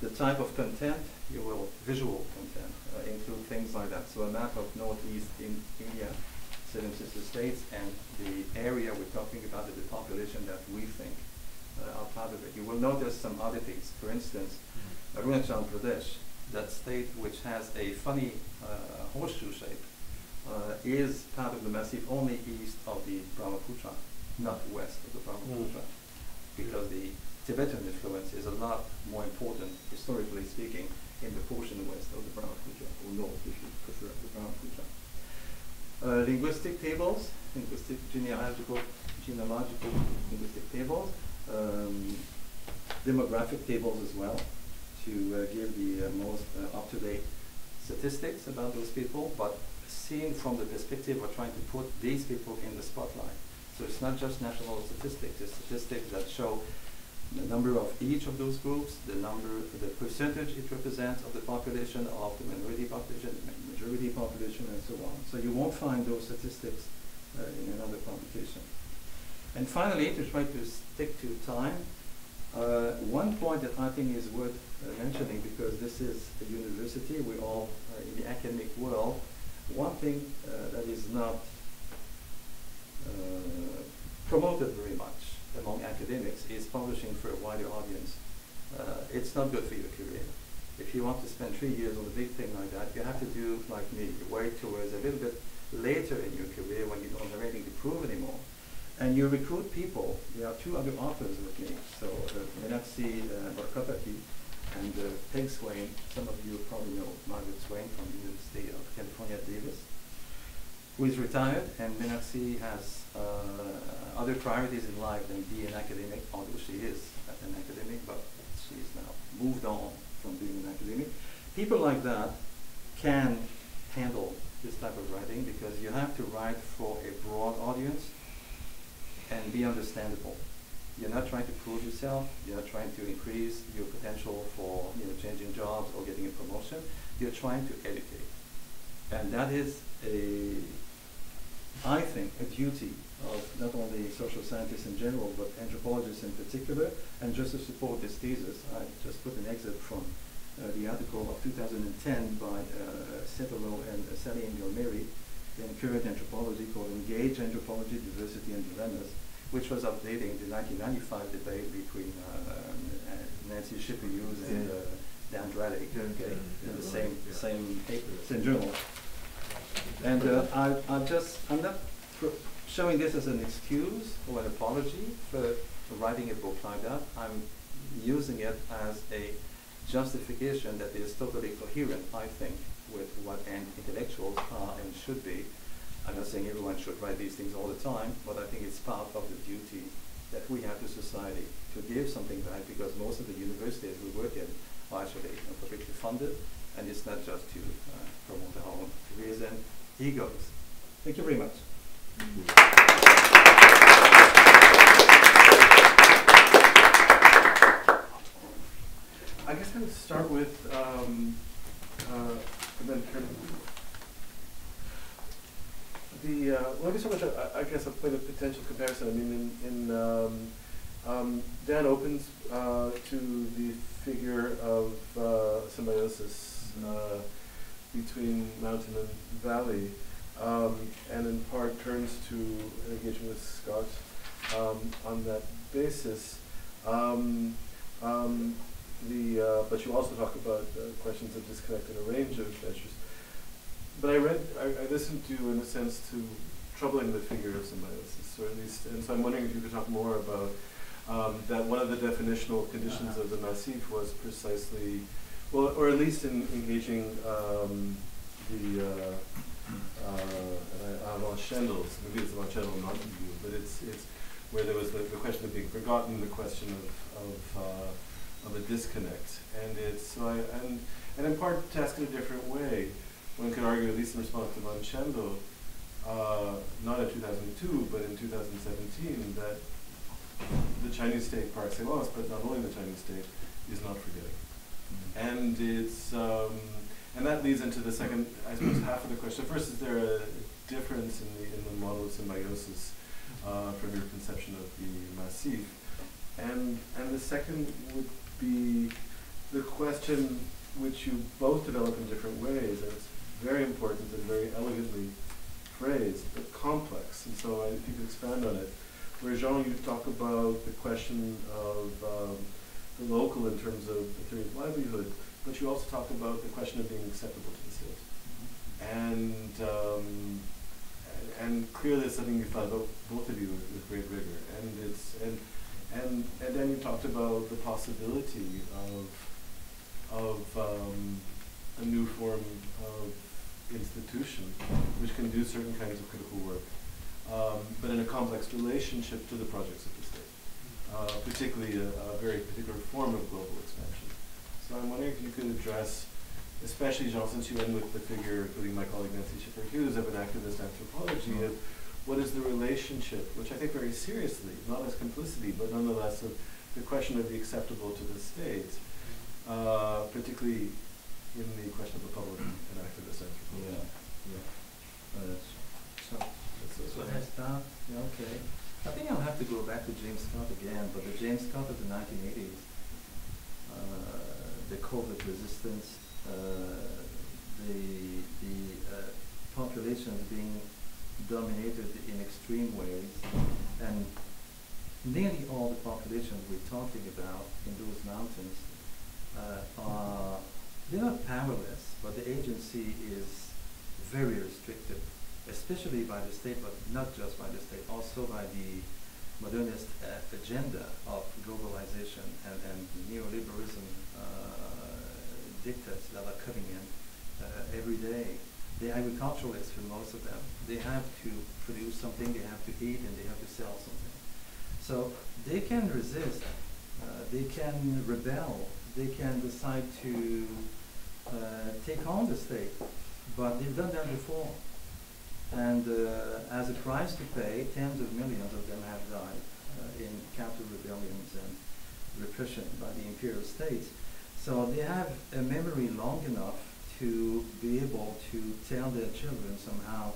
The type of content, you will, visual content, uh, include things like that. So a map of Northeast in India, seven sister states, and the area we're talking about, the population that we think uh, are part of it. You will notice some oddities. For instance, Arunachal Pradesh, that state which has a funny uh, horseshoe shape, uh, is part of the massif only east of the Brahmaputra, not west of the Brahmaputra, mm. because the Tibetan influence is a lot more important, historically speaking, in the portion west of the Brahmaputra, or north, if you prefer, the Brahmaputra. Uh, linguistic tables, linguistic genealogical, genealogical linguistic tables, um, demographic tables as well, to uh, give the uh, most uh, up-to-date statistics about those people, but seen from the perspective of trying to put these people in the spotlight. So it's not just national statistics, it's statistics that show the number of each of those groups, the number, the percentage it represents of the population, of the minority population, the majority population, and so on. So you won't find those statistics uh, in another publication. And finally, to try to stick to time, uh, one point that I think is worth uh, mentioning, because this is a university, we're all uh, in the academic world, one thing uh, that is not Uh, promoted very much among academics is publishing for a wider audience. Uh, it's not good for your career. If you want to spend three years on a big thing like that, you have to do like me. You wait towards a little bit later in your career when you don't have anything to prove anymore. And you recruit people. There are two other authors with me, so uh, Meenaxi Ruscheweyh and uh, Peg Swain. Some of you probably know Margaret Swain from the University of California, Davis, who is retired, and Meenaxi has uh, other priorities in life than be an academic, although she is an academic, but she's now moved on from being an academic. People like that can handle this type of writing because you have to write for a broad audience and be understandable. You're not trying to prove yourself, you're not trying to increase your potential for you know, changing jobs or getting a promotion, you're trying to educate. And that is a I think, a duty of not only social scientists in general, but anthropologists in particular. And just to support this thesis, I just put an excerpt from uh, the article of two thousand ten by uh, Cederlöf and uh, Sally and Gilmary in Current Anthropology called Engage Anthropology, Diversity and Dilemmas, which was updating the nineteen ninety-five debate between uh, um, Nancy Shippey Hughes yeah. and uh, Dan Dradic, okay, yeah. in the same, yeah. same, paper, same journal. And uh, I, I just, I'm not pr showing this as an excuse or an apology for writing a book like that. I'm using it as a justification that is totally coherent, I think, with what intellectuals are and should be. I'm not saying everyone should write these things all the time, but I think it's part of the duty that we have to society to give something back, because most of the universities we work in are actually publicly funded, and it's not just to uh, promote our own careers and egos. Thank you very much. I guess I would start with, um, uh, the, uh, well, I guess, I guess I'll play the potential comparison. I mean, in, in um, um, Dan opens uh, to the figure of uh, symbiosis. Uh, between mountain and valley, um, and in part turns to engaging with Scott um, on that basis. Um, um, the uh, but you also talk about uh, questions of disconnect in a range of measures. But I read, I, I listened to, in a sense, to troubling the figure of symbiosis, or at least, and so I'm wondering if you could talk more about um, that. One of the definitional conditions uh-huh. of the massif was precisely Well, or at least in engaging um, the uh, uh, Van Schendel's, maybe it's Van Schendel, not you, but it's it's where there was the, the question of being forgotten, the question of of, uh, of a disconnect, and it's so I, and and in part to ask in a different way. One could argue, at least in response to Van Schendel, uh, not in two thousand two, but in two thousand seventeen, that the Chinese state, par excellence, but not only the Chinese state, is not forgetting. And it's um, and that leads into the second, I suppose, half of the question. First, is there a difference in the in the model of symbiosis uh, from your conception of the massif? And and the second would be the question which you both develop in different ways, and it's very important and very elegantly phrased, but complex. And so I think you can expand on it. Where Jean, you talk about the question of um, the local in terms of the theory of livelihood, but you also talk about the question of being acceptable to the state. And um, and clearly it's something you thought about, both of you, with, with great rigor. And it's and and and then you talked about the possibility of of um, a new form of institution which can do certain kinds of critical work, um, but in a complex relationship to the projects of the state. Uh, particularly a, a very particular form of global expansion. So I'm wondering if you could address, especially Jean, since you end with the figure, including my colleague Nancy Schiffer-Hughes, of an activist anthropology, mm-hmm. of what is the relationship, which I think very seriously, not as complicity, but nonetheless of the question of the acceptable to the state, uh, particularly in the question of the public and activist anthropology. Yeah, yeah. Uh, so, so, so I start? Yeah, okay. I think I'll have to go back to James Scott again, but the James Scott of the nineteen eighties, uh, the COVID resistance, uh, the, the uh, populations being dominated in extreme ways, and nearly all the populations we're talking about in those mountains uh, are, they're not powerless, but the agency is very restricted, especially by the state, but not just by the state, also by the modernist uh, agenda of globalization and, and neoliberalism uh, dictates that are coming in uh, every day. They're agriculturalists for most of them. They have to produce something, they have to eat, and they have to sell something. So they can resist, uh, they can rebel, they can decide to uh, take on the state, but they've done that before. And uh, as a price to pay, tens of millions of them have died uh, in counter rebellions and repression by the imperial states. So they have a memory long enough to be able to tell their children somehow,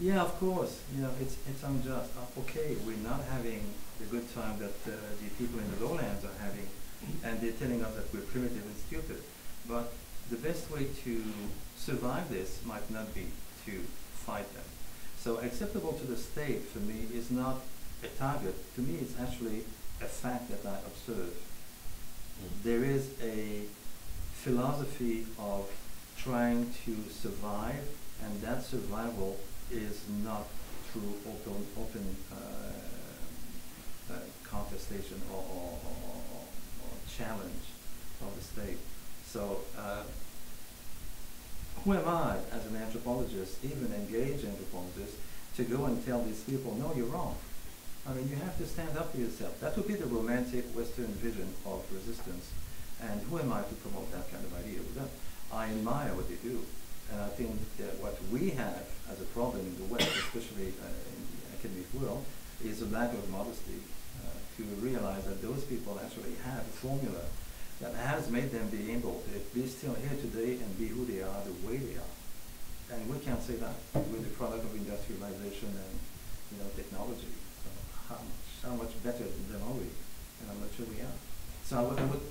yeah, of course, you know, it's, it's unjust. Uh, okay, we're not having the good time that uh, the people in the lowlands are having, and they're telling us that we're primitive and stupid. But the best way to survive this might not be to fight them. So acceptable to the state for me is not a target. To me, it's actually a fact that I observe. Mm. There is a philosophy of trying to survive, and that survival is not through open, open uh, uh, contestation or, or, or, or challenge of the state. So. Uh, Who am I, as an anthropologist, even engaged anthropologist, to go and tell these people, no, you're wrong? I mean, you have to stand up for yourself. That would be the romantic Western vision of resistance. And who am I to promote that kind of idea? Well, I admire what they do. And I think that what we have as a problem in the West, especially uh, in the academic world, is a lack of modesty uh, to realize that those people actually have a formula that has made them be able to be still here today and be who they are, the way they are. And we can't say that. We're the product of industrialization and, you know, technology. So how much, how much better than are we? And I'm not sure we are. So I would, I would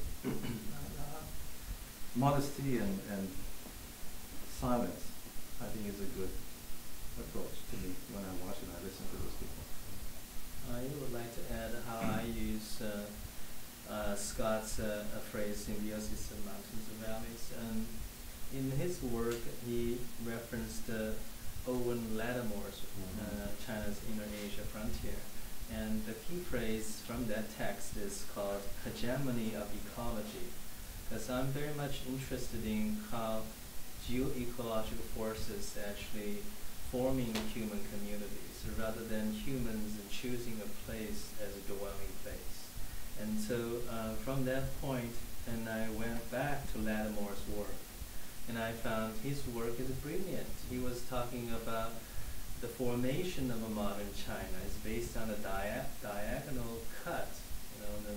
modesty and, and silence, I think, is a good approach to me when I watch and I listen to those people. I would like to add how I use uh, Uh, Scott's uh, a phrase, symbiosis of mountains and valleys. And in his work, he referenced uh, Owen Lattimore's mm-hmm. uh, China's Inner Asia Frontier. And the key phrase from that text is called hegemony of ecology. because I'm very much interested in how geoecological forces actually forming human communities rather than humans choosing a place as a dwelling place. And so uh, from that point, and I went back to Lattimore's work, and I found his work is brilliant. He was talking about the formation of a modern China is based on a dia diagonal cut, you know, the,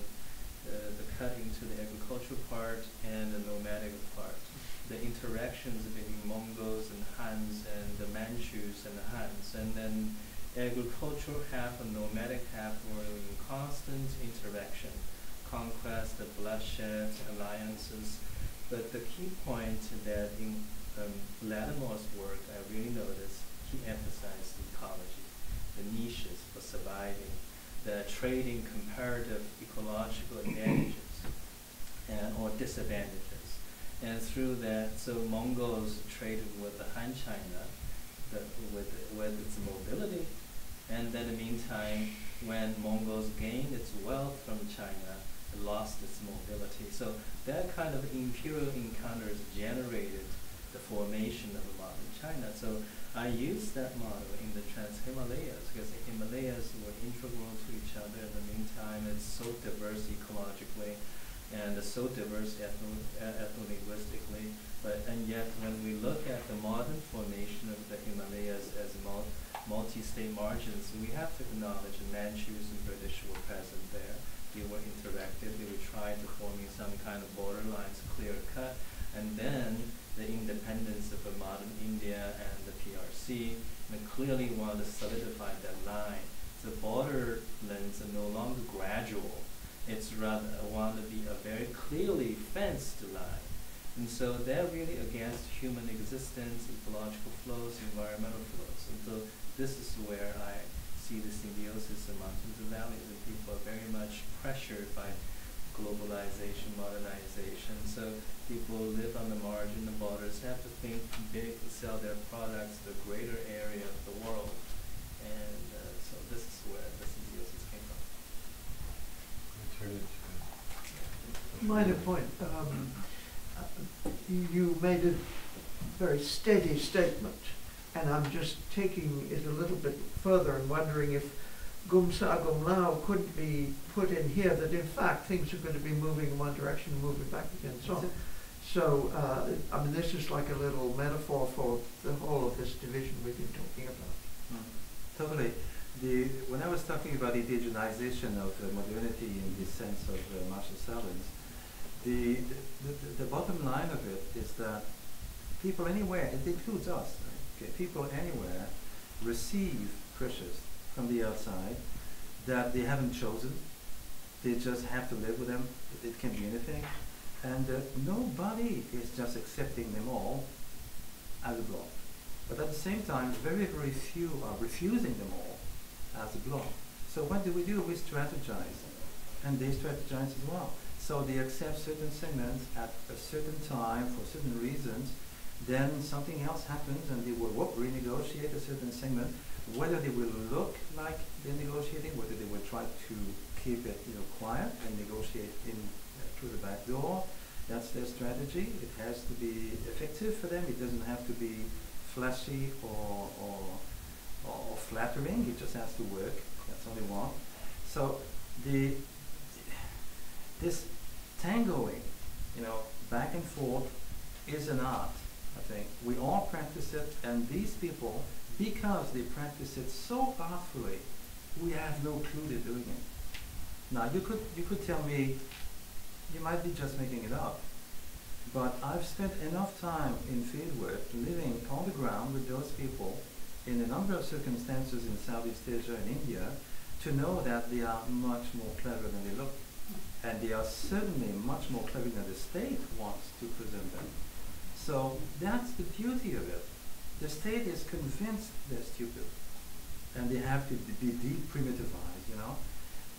the, the cut into the agricultural part and the nomadic part, the interactions between Mongols and Hans and the Manchus and the Hans, and then agricultural half and nomadic half were in constant interaction, conquest, the bloodshed, alliances. But the key point that in um, Lattimore's work, I really noticed, he emphasized ecology, the niches for surviving, the trading comparative ecological advantages and, or disadvantages. And through that, so Mongols traded with the Han China, the, with, with its mobility, and then in the meantime, when Mongols gained its wealth from China, it lost its mobility. So that kind of imperial encounters generated the formation of a modern China. So I used that model in the Trans Himalayas, because the Himalayas were integral to each other. In the meantime, it's so diverse ecologically and so diverse ethno-linguistically, ethno but and yet when we look at the modern formation of the Himalayas as mul multi-state margins, we have to acknowledge the Manchus and British were present there. They were interactive, they were trying to form some kind of borderlines clear cut, and then the independence of the modern India and the P R C, and clearly want to solidify that line. The borderlands are no longer gradual. It's rather want to be a very clearly fenced line. And so they're really against human existence, ecological flows, environmental flows. And so this is where I see the symbiosis among the valleys, and people are very much pressured by globalization, modernization. So people live on the margin, the borders, have to think big, sell their products to the greater area of the world. And uh, so this is where the symbiosis came from. Minor point. Um, you made a very steady statement, and I'm just taking it a little bit further and wondering if Gumsa Gumlao could be put in here, that in fact things are going to be moving in one direction and moving back again, and so on. So, uh, I mean, this is like a little metaphor for the whole of this division we've been talking about. Mm. Totally. The, when I was talking about the indigenization of uh, modernity in the sense of uh, Marshall Sellins, the, the, the bottom line of it is that people anywhere, it includes us, right? Okay, people anywhere receive pressures from the outside that they haven't chosen. They just have to live with them. It, it can be anything. And uh, nobody is just accepting them all as a block. But at the same time, very, very few are refusing them all as a block. So what do we do? We strategize, and they strategize as well. So they accept certain segments at a certain time for certain reasons, then something else happens and they will renegotiate a certain segment, whether they will look like they're negotiating, whether they will try to keep it, you know, quiet and negotiate in uh, through the back door. That's their strategy. It has to be effective for them. It doesn't have to be flashy or, or or flattering, it just has to work. That's all they want. So the this tangoing, you know, back and forth is an art, I think. We all practice it, and these people, because they practice it so artfully, we have no clue they're doing it. Now you could you could tell me you might be just making it up, but I've spent enough time in fieldwork living on the ground with those people in a number of circumstances in Southeast Asia and India to know that they are much more clever than they look. And they are certainly much more clever than the state wants to present them. So that's the beauty of it. The state is convinced they're stupid and they have to be de-primitivized, you know?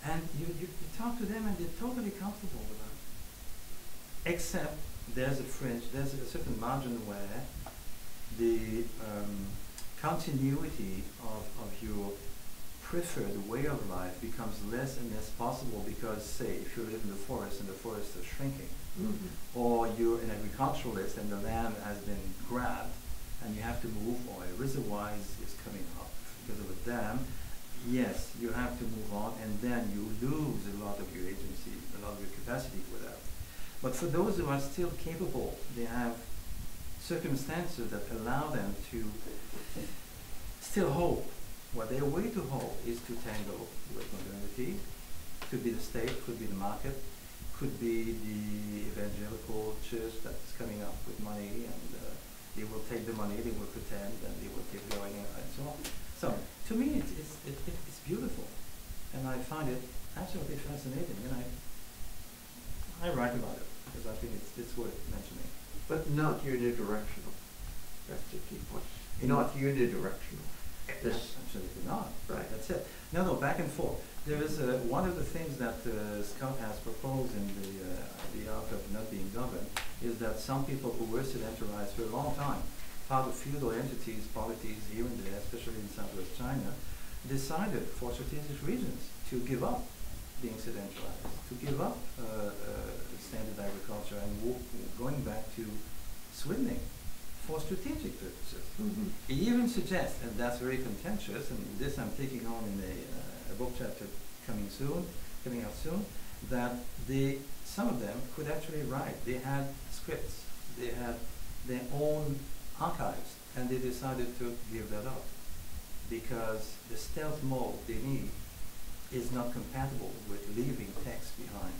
And you, you, you talk to them and they're totally comfortable with that. Except there's a fringe, there's a certain margin where the um, continuity of, of your preferred way of life becomes less and less possible because, say, if you live in the forest and the forests are shrinking, mm-hmm. or you're an agriculturalist and the land has been grabbed and you have to move, or a reservoir is, is coming up because of a dam, yes, you have to move on, and then you lose a lot of your agency, a lot of your capacity for that. But for those who are still capable, they have circumstances that allow them to still hope. What their way to hope is to tangle with modernity. Could be the state, could be the market, could be the evangelical church that's coming up with money, and uh, they will take the money, they will pretend, and they will keep going, and so on. So to me, it's, it's, it, it's beautiful, and I find it absolutely fascinating, and I, I write about it, because I think it's, it's worth mentioning. But not unidirectional, that's the key point. Not unidirectional. Yes, absolutely not. Right. That's it. No, no, back and forth. There is uh, one of the things that uh, Scott has proposed in the, uh, the art of not being governed is that some people who were sedentarized for a long time, part of feudal entities, polities here and there, especially in southwest China, decided for strategic reasons to give up being sedentarized, to give up uh, uh, standard agriculture and going back to swimming. For strategic purposes. Mm-hmm. It even suggests, and that's very contentious, and this I'm taking on in a, uh, a book chapter coming soon, coming out soon, that they, some of them could actually write. They had scripts, they had their own archives, and they decided to give that up because the stealth mode they need is not compatible with leaving text behind,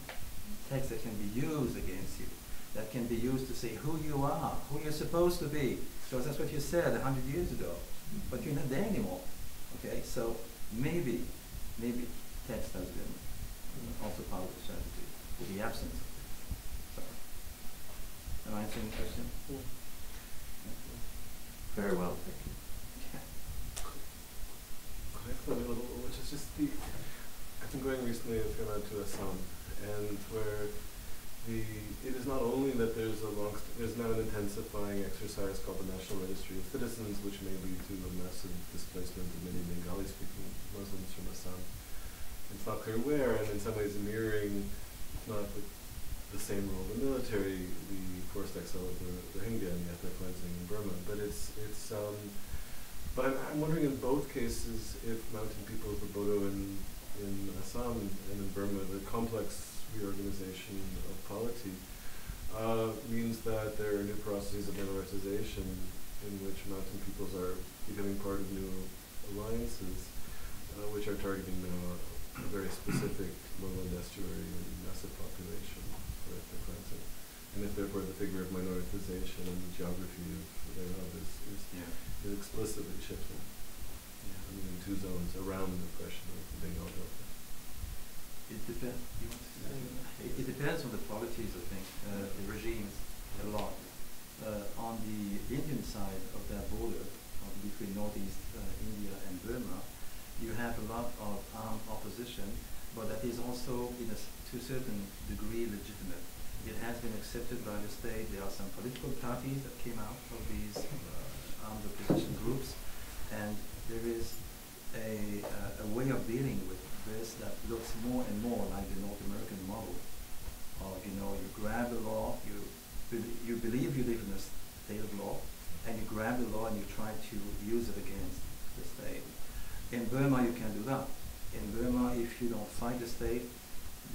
text that can be used against you. That can be used to say who you are, who you're supposed to be, because that's what you said a hundred years ago, but you're not there anymore. Okay, so maybe, maybe text has been also part of the strategy, with the absence of it. So, am I answering the question? Yeah. Very well, thank you. Yeah. Which is just the, I've been going recently a fair amount to Assam, and where The, it is not only that there's a long st there's now an intensifying exercise called the National Registry of Citizens, which may lead to a massive displacement of many Bengali-speaking Muslims from Assam. It's not clear where, and in some ways mirroring, if not the, the same role of the military, the forced exile of the Rohingya and the ethnic cleansing in Burma. But it's it's. Um, but I'm, I'm wondering in both cases if mountain people of the Bodo in in Assam and in Burma, the complex reorganization of polity uh, means that there are new processes of minoritization in which mountain peoples are becoming part of new alliances, uh, which are targeting now a very specific lowland estuary and massive population for ethnic cleansing. And if therefore the figure of minoritization and the geography of thereof is, is, yeah. is explicitly shifting, yeah. I mean, in two zones around the question of the Bengal Delta. It depends. It, it depends on the polities, I think, uh, the regimes a lot. Uh, on the Indian side of that border, of between northeast uh, India and Burma, you have a lot of armed opposition, but that is also, in a, to a certain degree, legitimate. It has been accepted by the state. There are some political parties that came out of these uh, armed opposition groups, and there is a, uh, a way of dealing with this that looks more and more like the North American model of, you know, you grab the law, you be you believe you live in a state of law, and you grab the law and you try to use it against the state. In Burma, you can't do that. In Burma, if you don't fight the state,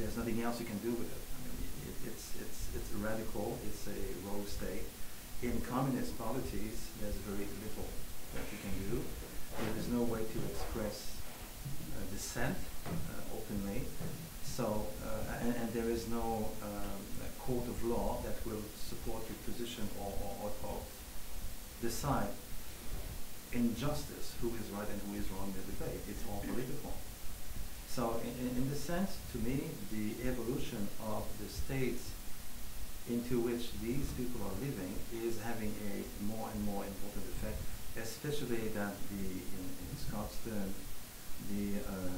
there's nothing else you can do with it. I mean, it, it's, it's, it's radical, it's a rogue state. In communist polities, there's very little that you can do. There is no way to express uh, dissent. Uh, openly, so uh, and, and there is no um, court of law that will support your position or, or, or, or decide in justice who is right and who is wrong in the debate. It's all political. So in, in, in this sense, to me, the evolution of the states into which these people are living is having a more and more important effect, especially that the, in, in Scott's term, the uh,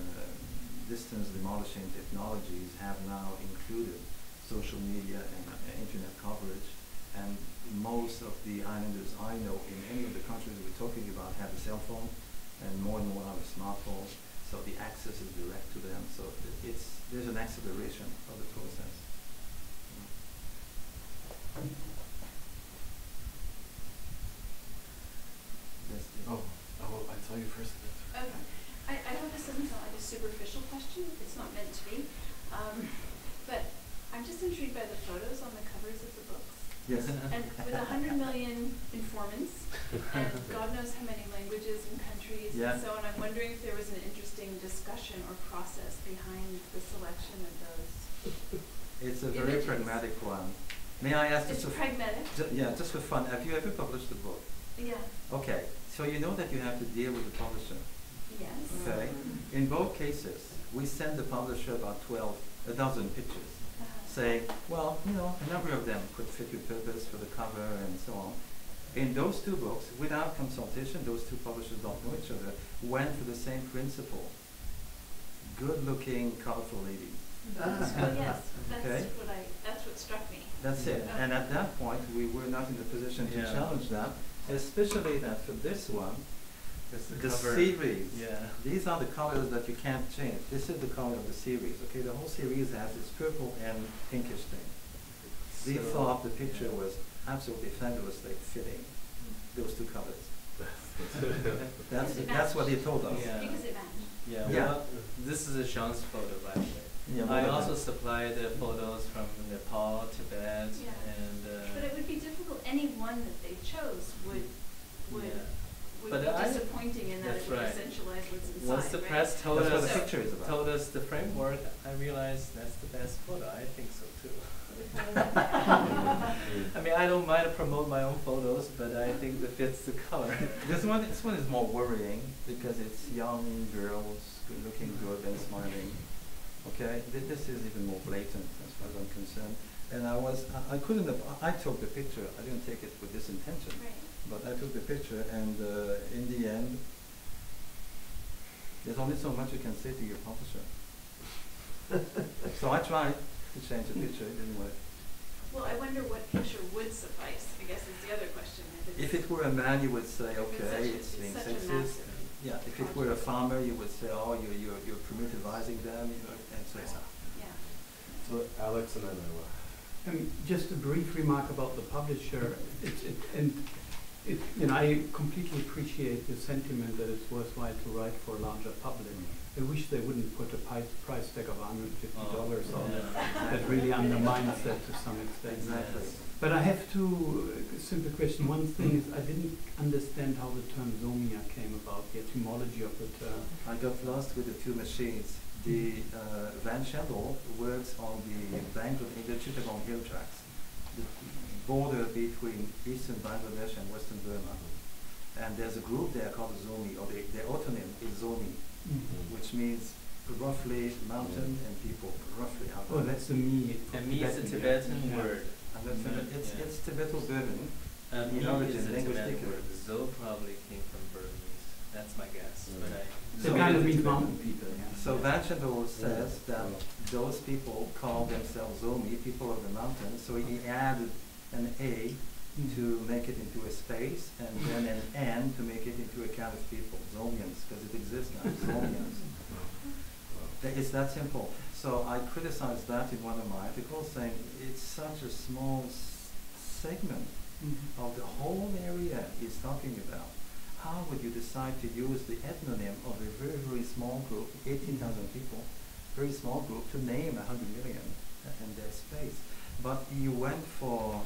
distance demolishing technologies have now included social media and uh, internet coverage, and most of the islanders I know in any of the countries we're talking about have a cell phone, and more and more have a smartphone, so the access is direct to them, so it's, there's an acceleration of the process. Yes, oh, oh, I saw you first. Okay. I, I know this isn't like a superficial question. It's not meant to be. Um, but I'm just intrigued by the photos on the covers of the books. Yes. And with one hundred million informants, and God knows how many languages and countries, yeah. and so on, I'm wondering if there was an interesting discussion or process behind the selection of those. It's a images. Very pragmatic one. May I ask It's just pragmatic? Ju yeah, just for fun. Have you ever published a book? Yeah. Okay. So you know that you have to deal with the publisher. Yes. Okay. Mm-hmm. In both cases, we send the publisher about twelve, a dozen pictures. Say, well, you know, a number of them could fit your purpose for the cover and so on. In those two books, without consultation, those two publishers don't know each other, went for the same principle. Good-looking, colorful lady. That's what, yes, that's, okay. what I, that's what struck me. That's it. Okay. And at that point, we were not in the position yeah. to challenge that, especially that for this one, the, the series. Yeah. These are the colors that you can't change. This is the color of the series. Okay, the whole series has this purple and pinkish thing. So they thought the picture yeah. was absolutely fabulously fitting. Mm. Those two colors. that's it, that's what they told us. Yeah. Because it yeah. yeah. Well, this is a Sean's photo, by the way. Yeah, I also supplied the photos from Nepal, Tibet, yeah. and. Uh, but it would be difficult. Any one that they chose would would. Yeah. Would but be disappointing I, in that it would right. essentialize what's inside. Once the right? press told us, the picture is about. told us the framework, I realized that's the best photo. I think so too. I mean, I don't mind to promote my own photos, but I think that fits the color. This one, this one is more worrying because it's young girls looking good and smiling. Okay, Th this is even more blatant as far as I'm concerned. And I was, I, I couldn't have, I took the picture. I didn't take it with this intention. Right. But I took the picture, and uh, in the end, there's only so much you can say to your publisher. So I tried to change the picture, it didn't work. Well, I wonder what picture would suffice, I guess is the other question. If it were a man, you would say, okay, it's being sexist. Yeah, if it were a farmer, you would say, oh, you're, you're, you're primitivizing them, you know, and so on. Yeah. So Alex and I know. Um, just a brief remark about the publisher, it, it, and, it, and I completely appreciate the sentiment that it's worthwhile to write for a larger public. I wish they wouldn't put a price tag of one hundred fifty dollars oh, on yeah. it. That really undermines that to some extent. Exactly. But I have two uh, simple questions. One thing is I didn't understand how the term Zomia came about, the etymology of the term. I got lost with the two machines. The uh, Van Schendel works on the Bangladesh, the Chittagong hill tracks, the border between eastern Bangladesh and western Burma. And there's a group there called Zomi, or the, their autonym is Zomi, mm-hmm. which means roughly mountain mm-hmm. and people, roughly. Outdoor. Oh, that's the Mi. And Mi is a Tibetan yeah. word. And that's Mi, a, it's yeah. it's Tibeto-Burman. Um, Mi is a Tibetan word. Zo probably came from Burmese. That's my guess. Mm-hmm. But I So, kind of means mountain people. Yeah. So Van Schendel says yeah. that those people call themselves Zomi, people of the mountain. So he added an A to make it into a space, and then an N to make it into a kind of people, Zomians, because it exists now, Zomians. It's that simple. So I criticized that in one of my articles, saying it's such a small s segment mm-hmm. of the whole area he's talking about. How would you decide to use the ethnonym of a very, very small group, eighteen thousand people, very small group, to name one hundred million in their space? But you went for,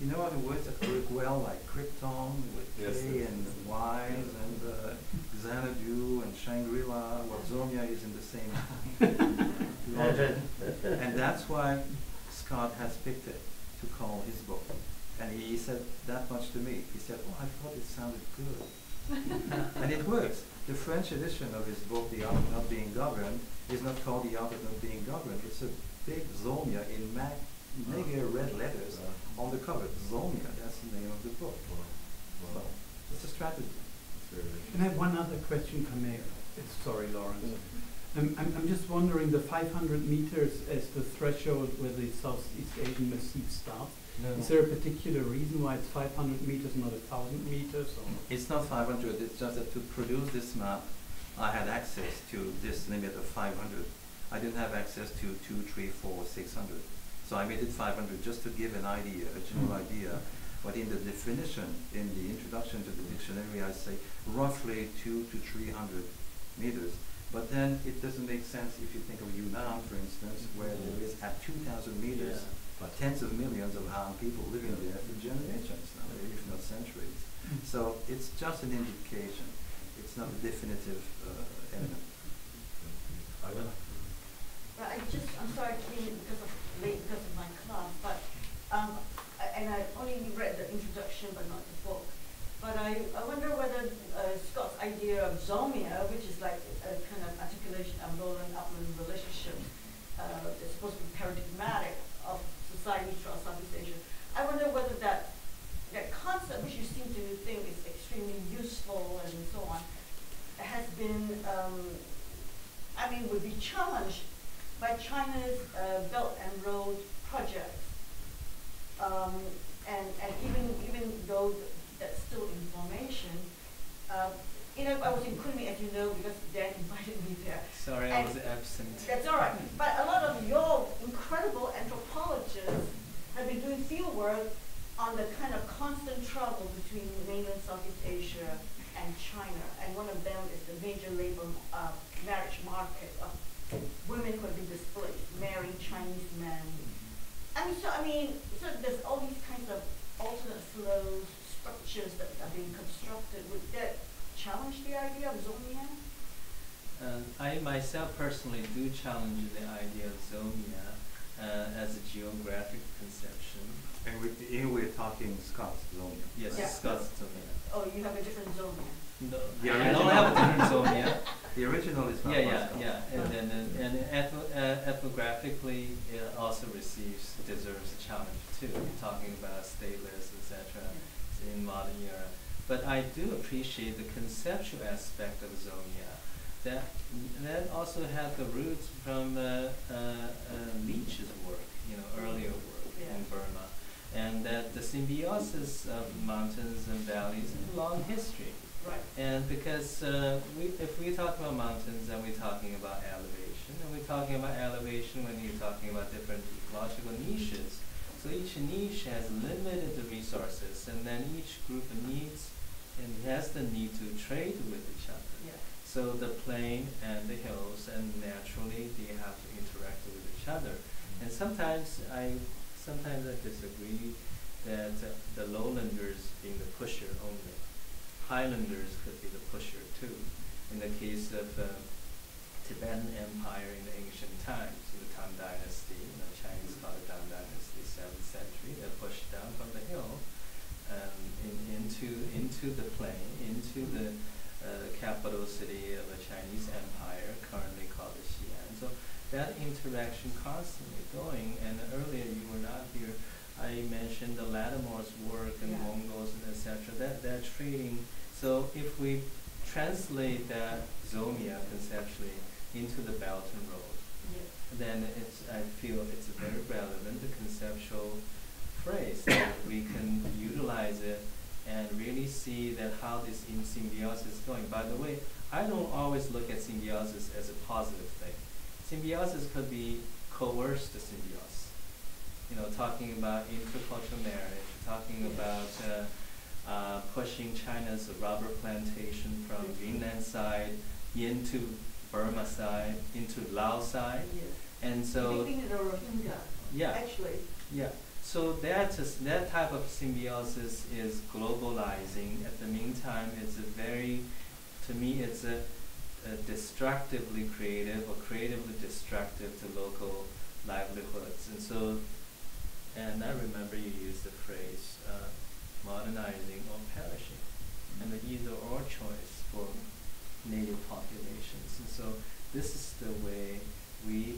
you know other words that work well, like Krypton with yes, K and Y and uh, Xanadu and Shangri-La, well, Zomia is in the same And that's why Scott has picked it to call his book. And he said that much to me. He said, oh, I thought it sounded good. And it works. The French edition of his book, The Art of Not Being Governed, is not called The Art of Not Being Governed. It's a big Zomia in mag mega red letters on the cover. Zomia, that's the name of the book. Wow. So it's a strategy. Can I have one other question, Camille? Sorry, Lawrence. Mm-hmm. um, I'm, I'm just wondering, the five hundred meters as the threshold where the Southeast Asian Massif starts, no. Is there a particular reason why it's five hundred meters, not one thousand meters? Or? It's not five hundred, it's just that to produce this map, I had access to this limit of five hundred. I didn't have access to two, three, four, six hundred. So I made it five hundred just to give an idea, a general idea. But in the definition, in the introduction to the dictionary, I say roughly two to three hundred meters. But then it doesn't make sense if you think of Yunnan, for instance, where there is at two thousand meters, yeah. tens of millions of Han people living there for generations now, if not centuries. So it's just an indication. It's not a definitive uh, element. Well, I just, I'm sorry to be because of late because of my class, but. Um, and I only read the introduction but not the book. But I, I wonder whether uh, Scott's idea of Zomia, which is like a kind of articulation of lowland-upland relationship uh, that's supposed to be paradigmatic of society throughout Southeast Asia, I wonder whether that, that concept, which you seem to think is extremely useful and so on, has been, um, I mean, would be challenged by China's uh, Belt and Road project. Um, and, and even even though th that's still in formation, uh, you know, I was in Kunming, as you know, because Dan invited me there. Sorry, and I was absent. That's all right. But a lot of your incredible anthropologists have been doing field work on the kind of constant trouble between mainland Southeast Asia and China. And one of them is the major labor uh, marriage market of women who have been displaced, marrying Chinese men. I mean, so I mean, so there's all these kinds of alternate flows, structures that are being constructed. Would that challenge the idea of Zomia? Uh, I myself personally do challenge the idea of Zomia uh, as a geographic conception. And we, here we're talking Scots Zomia. Yes, yeah. Scots Zomia. Oh, you have a different Zomia. No, I don't have a different Zomia. The original is not. Yeah, yeah, yeah. And then and, and, and ethno, uh, ethnographically, it also receives deserves a challenge too. Talking about stateless, et cetera, in modern era. But I do appreciate the conceptual aspect of Zomia. That that also had the roots from uh, uh, uh, Leach's work, you know, earlier work yeah. in Burma, and that the symbiosis of mountains and valleys has a long history. Right. And because uh, we, if we talk about mountains, then we're talking about elevation, and we're talking about elevation when you're talking about different ecological niches. So each niche has limited resources, and then each group needs and has the need to trade with each other. Yeah. So the plain and the hills, and naturally they have to interact with each other. And sometimes I, sometimes I disagree that uh, the lowlanders being the pusher only. Highlanders could be the pusher too. In the case of uh, Tibetan Empire in the ancient times, in the Tang Dynasty, you know, Chinese called the Tang Dynasty, seventh century, they pushed down from the hill um, in, into into the plain, into the uh, capital city of a Chinese empire, currently called the Xi'an. So that interaction constantly going. And earlier you were not here. I mentioned the Lattimore's work and yeah. Mongols and et cetera. That that trading. So if we translate that Zomia conceptually into the Belt and Road, yes. then it's, I feel it's a very relevant conceptual phrase that we can utilize it and really see that how this in symbiosis is going. By the way, I don't always look at symbiosis as a positive thing. Symbiosis could be coerced to symbiosis. You know, talking about intercultural marriage, talking about uh, uh, pushing China's rubber plantation from Yunnan side into Burma side, into Laos side, yes. and so yeah, actually, yeah. So that is, that type of symbiosis is globalizing. At the meantime, it's a very, to me, it's a, a destructively creative or creatively destructive to local livelihoods, and so. And I remember you used the phrase uh, modernizing or perishing, mm-hmm. and the either or choice for native populations. And so this is the way we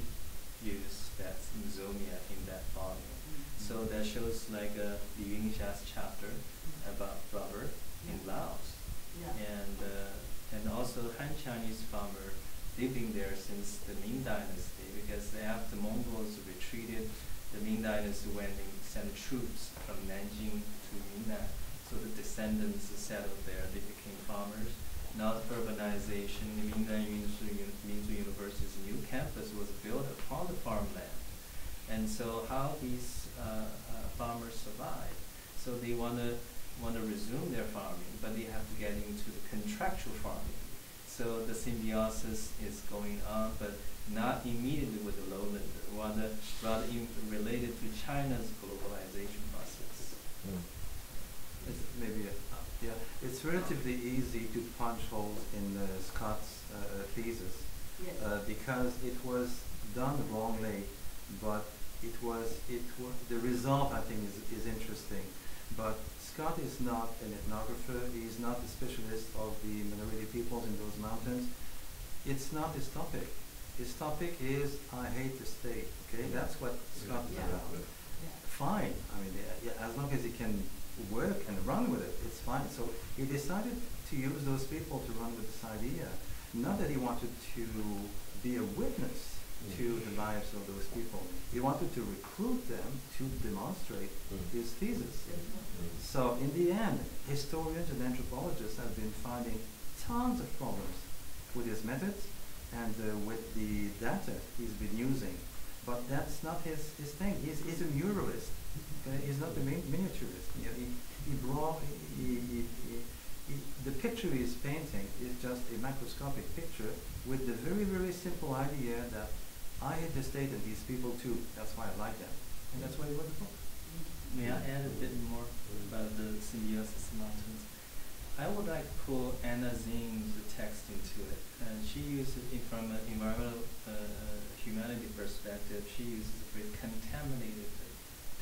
use that Zomia in that volume. Mm-hmm. So that shows like uh, Li Yunxia's chapter mm-hmm. about rubber yeah. in Laos. Yeah. And, uh, and also Han Chinese farmer living there since the Ming Dynasty, because after the Mongols retreated, the Ming Dynasty went and sent troops from Nanjing to Yunnan. So the descendants settled there. They became farmers. Now urbanization, the Yunnan Minzu University's new campus was built upon the farmland. and so how these uh, uh, farmers survive. So they want to want to resume their farming, but they have to get into the contractual farming. So the symbiosis is going on, but not immediately with the lowlander, rather, rather in related to China's globalization process. Mm. It's maybe a, yeah, it's relatively easy to punch holes in uh, Scott's uh, thesis, yes. uh, because it was done wrongly, but it was it w the result I think is is interesting. But Scott is not an ethnographer; he is not a specialist of the minority peoples in those mountains. It's not his topic. His topic is, I hate the state, okay? Yeah. That's what Scott yeah. is about. Yeah. Yeah. Fine, I mean, yeah, yeah, as long as he can work and run with it, it's fine. So he decided to use those people to run with this idea. Not that he wanted to be a witness mm. to the lives of those people. He wanted to recruit them to demonstrate mm. his thesis. Yeah. Mm. So in the end, historians and anthropologists have been finding tons of problems with his methods, and uh, with the data he's been using. But that's not his, his thing. He's, he's a muralist. Okay? He's not a min miniaturist. You know, he, he brought, he, he, he, he, the picture he's painting is just a macroscopic picture with the very, very simple idea that I hate the state and these people too. That's why I like them. And that's why he wrote the book. May I add a bit more about the symbiosis mountains? I would like to pull Anna Zing's text into it. And she uses it from an environmental uh, humanity perspective. She uses it with contaminated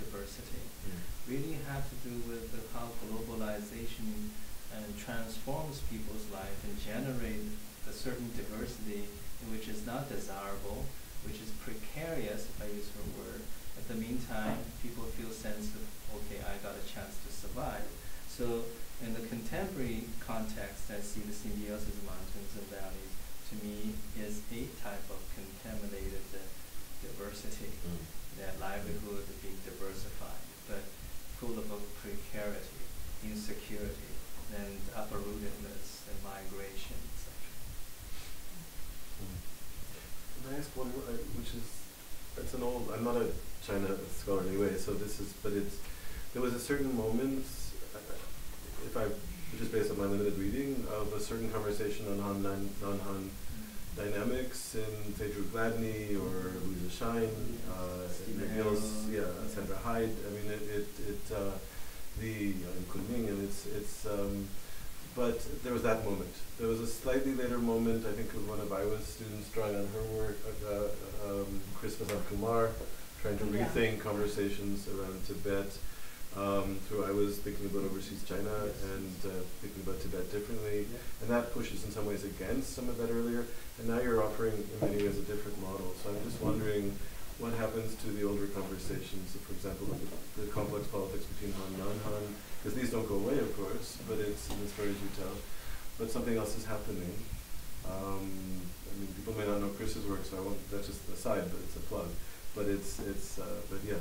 diversity. Mm. Really have to do with the, how globalization uh, transforms people's life and generate a certain diversity which is not desirable, which is precarious, if I use her word. At the meantime, people feel a sense of, okay, I got a chance to survive. So in the contemporary context, I see the symbiosis mountains and valleys, to me, is a type of contaminated uh, diversity, mm. that livelihood being diversified, but full of precarity, insecurity, and uprootedness, and migration, et cetera. Mm. Can I ask one, uh, which is, it's an old, I'm not a China scholar anyway, so this is, but it's, there was a certain moment, if I, just based on my limited reading, of a certain conversation on Han, non-Han non mm. dynamics in Pedro Gladney or Louisa Schein, McGill's, yeah, Sandra Hyde. I mean, it, it, it uh, the Kunming, and it's, it's, um, but there was that moment. There was a slightly later moment, I think, with one of Aiwa's students drawing on her work, uh, um, Chris Masan Kumar, trying to yeah. rethink conversations around Tibet. Um, through I was thinking about overseas China, yes. and uh, thinking about Tibet differently, yeah. and that pushes in some ways against some of that earlier, and now you're offering in many ways a different model. So I'm just wondering what happens to the older conversations, for example, the, the complex politics between Han and non-Han, because these don't go away, of course, but it's in the stories you tell, but something else is happening. Um, I mean, people may not know Chris's work, so I won't, that's just an aside, but it's a plug, but it's, it's uh, but yeah.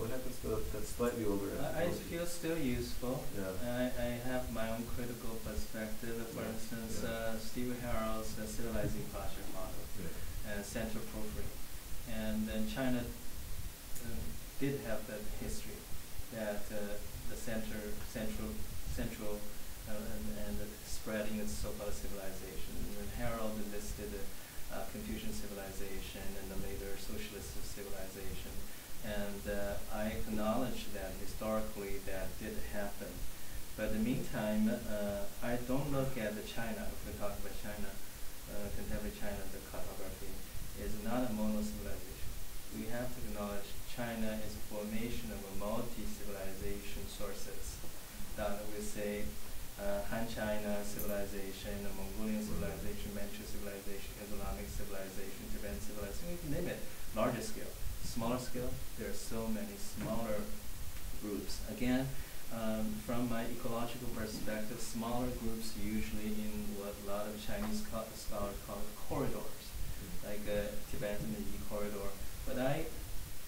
What happens to that slightly older? Uh, I feel still useful. Yeah. I, I have my own critical perspective. For yeah. instance, yeah. Uh, Steve Harrell's uh, Civilizing Project Model, yeah. uh, Center Proofread. And then China uh, did have that history, that uh, the center, central, central uh, and, and spreading its so-called civilization. And Harrell listed uh, Confucian civilization and the later socialist civilization. And uh, I acknowledge that historically that did happen. But in the meantime, uh, I don't look at the China, if we talk about China, uh, contemporary China, the cartography, is not a mono-civilization. We have to acknowledge China is a formation of a multi-civilization sources. That we say uh, Han China civilization, the Mongolian civilization, Manchu civilization, Islamic civilization, Tibetan civilization, we can name it, larger scale. Smaller scale, there are so many smaller groups. Again, um, from my ecological perspective, smaller groups usually in what a lot of Chinese scholars call corridors, like uh, Tibet and the Yi corridor. But I,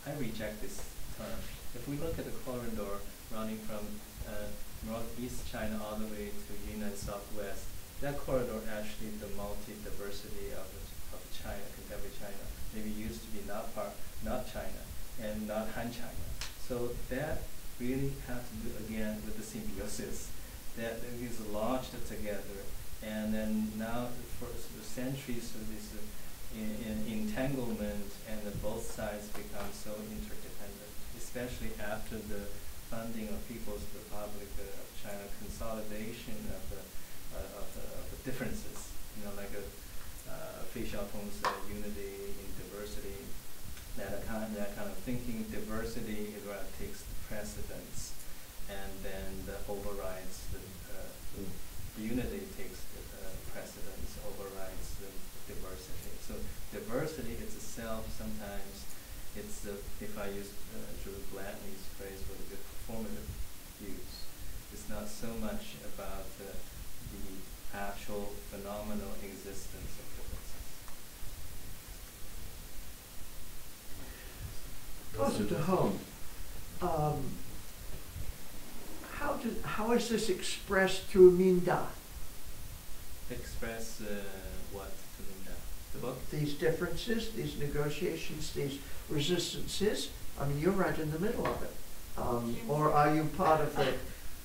I reject this term. If we look at the corridor running from uh, northeast China all the way to Yunnan southwest, that corridor actually the multi-diversity of, of China, contemporary China, maybe used to be not part. Not China, and not Han China. So that really has to do again with the symbiosis. That is lodged together, and then now for centuries of this uh, in, in entanglement, and the both sides become so interdependent, especially after the funding of People's Republic of China, consolidation of the, uh, of the, of the differences, you know, like a uh, Fei-Xiaopeng's uh, unity in diversity, that kind, that kind of thinking, diversity is what takes precedence, and then the overrides, the, uh, mm. the unity takes the, uh, precedence, overrides the diversity. So diversity is itself sometimes, it's, uh, if I use uh, Drew Blatney's phrase, with a good performative use. It's not so much about uh, the actual phenomenal existence of differences. Closer to home, um, how, do, how is this expressed through Minda? Express uh, what through Minda? The book? These differences, these negotiations, these resistances. I mean, you're right in the middle of it. Um, or are you part of the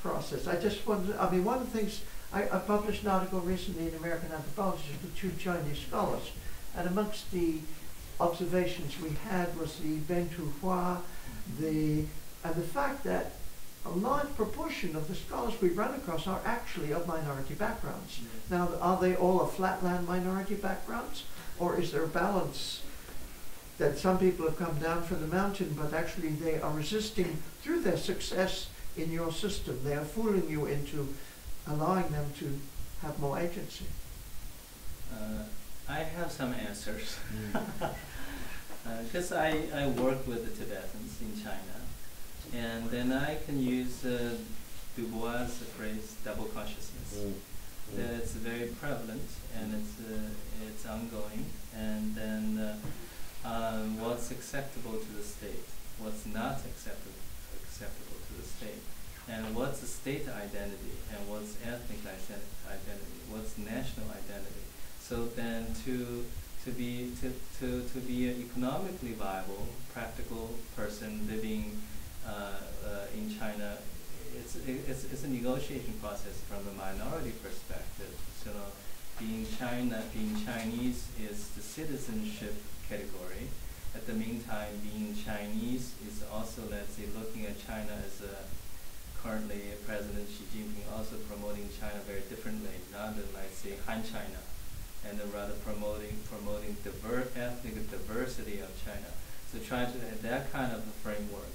process? I just wonder, I mean, one of the things, I, I published an article recently in American Anthropology with two Chinese scholars, and amongst the observations we had was the Bentuhua, the, and the fact that a large proportion of the scholars we run across are actually of minority backgrounds. Mm-hmm. Now, are they all of flatland minority backgrounds? Or is there a balance that some people have come down from the mountain, but actually they are resisting through their success in your system? They are fooling you into allowing them to have more agency. Uh, I have some answers. Because mm. uh, I, I work with the Tibetans in China. And then I can use uh, Du Bois' phrase, double consciousness. Mm. Mm. That it's very prevalent, and it's, uh, it's ongoing. And then uh, Um, what's acceptable to the state, what's not acceptable acceptable to the state, and what's a state identity, and what's ethnic identity, what's national identity. So then to to be to to, to be an economically viable, practical person living uh, uh, in China, it's, it's it's a negotiation process from the minority perspective. So being China, being Chinese is the citizenship category. At the meantime, being Chinese is also, let's say, looking at China as a, currently President Xi Jinping also promoting China very differently, not than, let's say, Han China, and rather promoting promoting diver ethnic diversity of China. So trying to have that kind of a framework.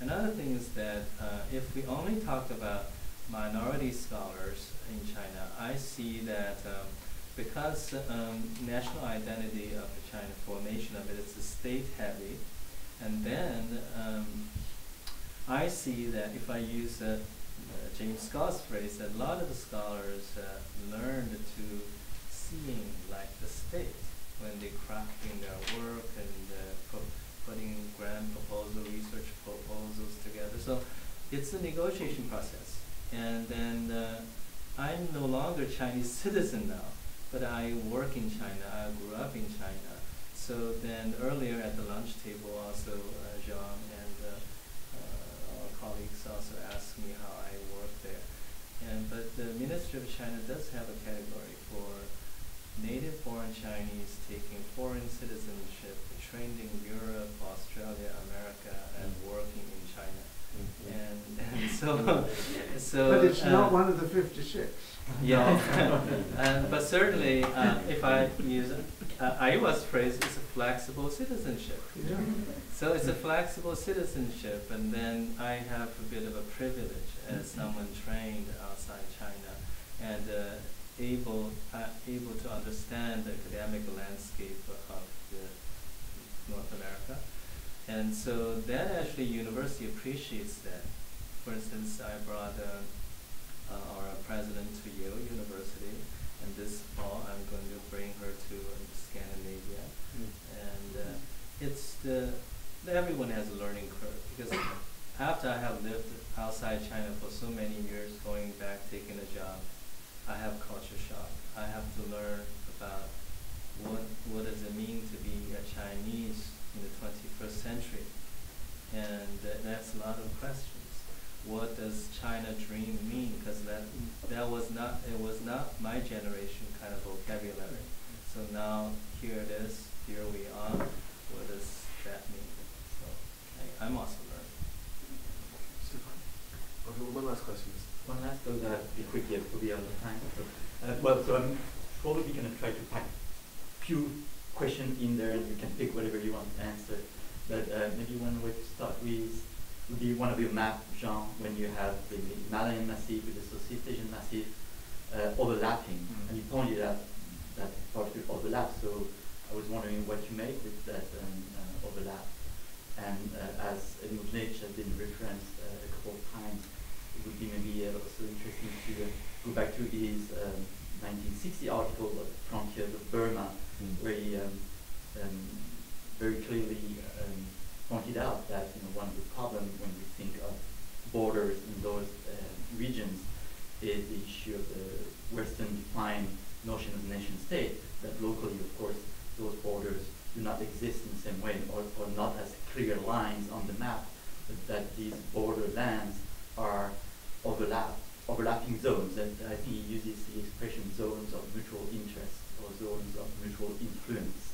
Another thing is that uh, if we only talk about minority scholars in China, I see that um, because um, national identity of the China formation of it is a state heavy, and then um, I see that if I use uh, uh, James Scott's phrase, that a lot of the scholars uh, learned to seeing like the state when they're crafting their work and uh, pro putting grand proposal, research proposals together. So it's a negotiation process, and then uh, I'm no longer Chinese citizen now. But I work in China, I grew up in China. So then earlier at the lunch table also, uh, Jean and uh, uh, our colleagues also asked me how I work there. And but the Ministry of China does have a category for native born Chinese taking foreign citizenship, trained in Europe, Australia, America, and working in China. Mm-hmm. and, and so, so... But it's uh, not one of the fifty-six. Yeah, um, but certainly, uh, if I use uh, Aiwa's phrase, it's a flexible citizenship. Yeah. So it's a flexible citizenship, and then I have a bit of a privilege as someone trained outside China and uh, able uh, able to understand the academic landscape of the North America, and so that actually university appreciates that. For instance, I brought. Uh, Uh, our president to Yale University, and this fall I'm going to bring her to um, Scandinavia. Mm. And uh, it's the, everyone has a learning curve, because after I have lived outside China for so many years, going back, taking a job, I have culture shock. I have to learn about what, what does it mean to be a Chinese in the twenty-first century. And uh, that's a lot of questions. What does China dream mean? Because that that was not it was not my generation kind of vocabulary. So now here it is. Here we are. What does that mean? So I, I'm also learning. Okay, one last question. One last, though, that be quick yet we'll be out of time. Uh, well, so I'm probably going to try to pack a few questions in there, and you can pick whatever you want to answer. But uh, maybe one way to start with would be one of your map, Jean, when you have the Himalayan Massif with the Southeast Asian Massif uh, overlapping. Mm-hmm. And you pointed out that part of the overlap, so I was wondering what you make with that um, uh, overlap. And uh, as Edmund Lynch has been referenced uh, a couple of times, it would be maybe uh, also interesting to uh, go back to his um, nineteen sixty article, Frontiers of Burma, mm-hmm. where he um, um, very clearly um, pointed out that you know, one of the problems when we think of borders in those uh, regions is the issue of the Western defined notion of nation state, that locally, of course, those borders do not exist in the same way or, or not as clear lines on the map, but that these borderlands are overlap, overlapping zones. And I think he uses the expression zones of mutual interest or zones of mutual influence.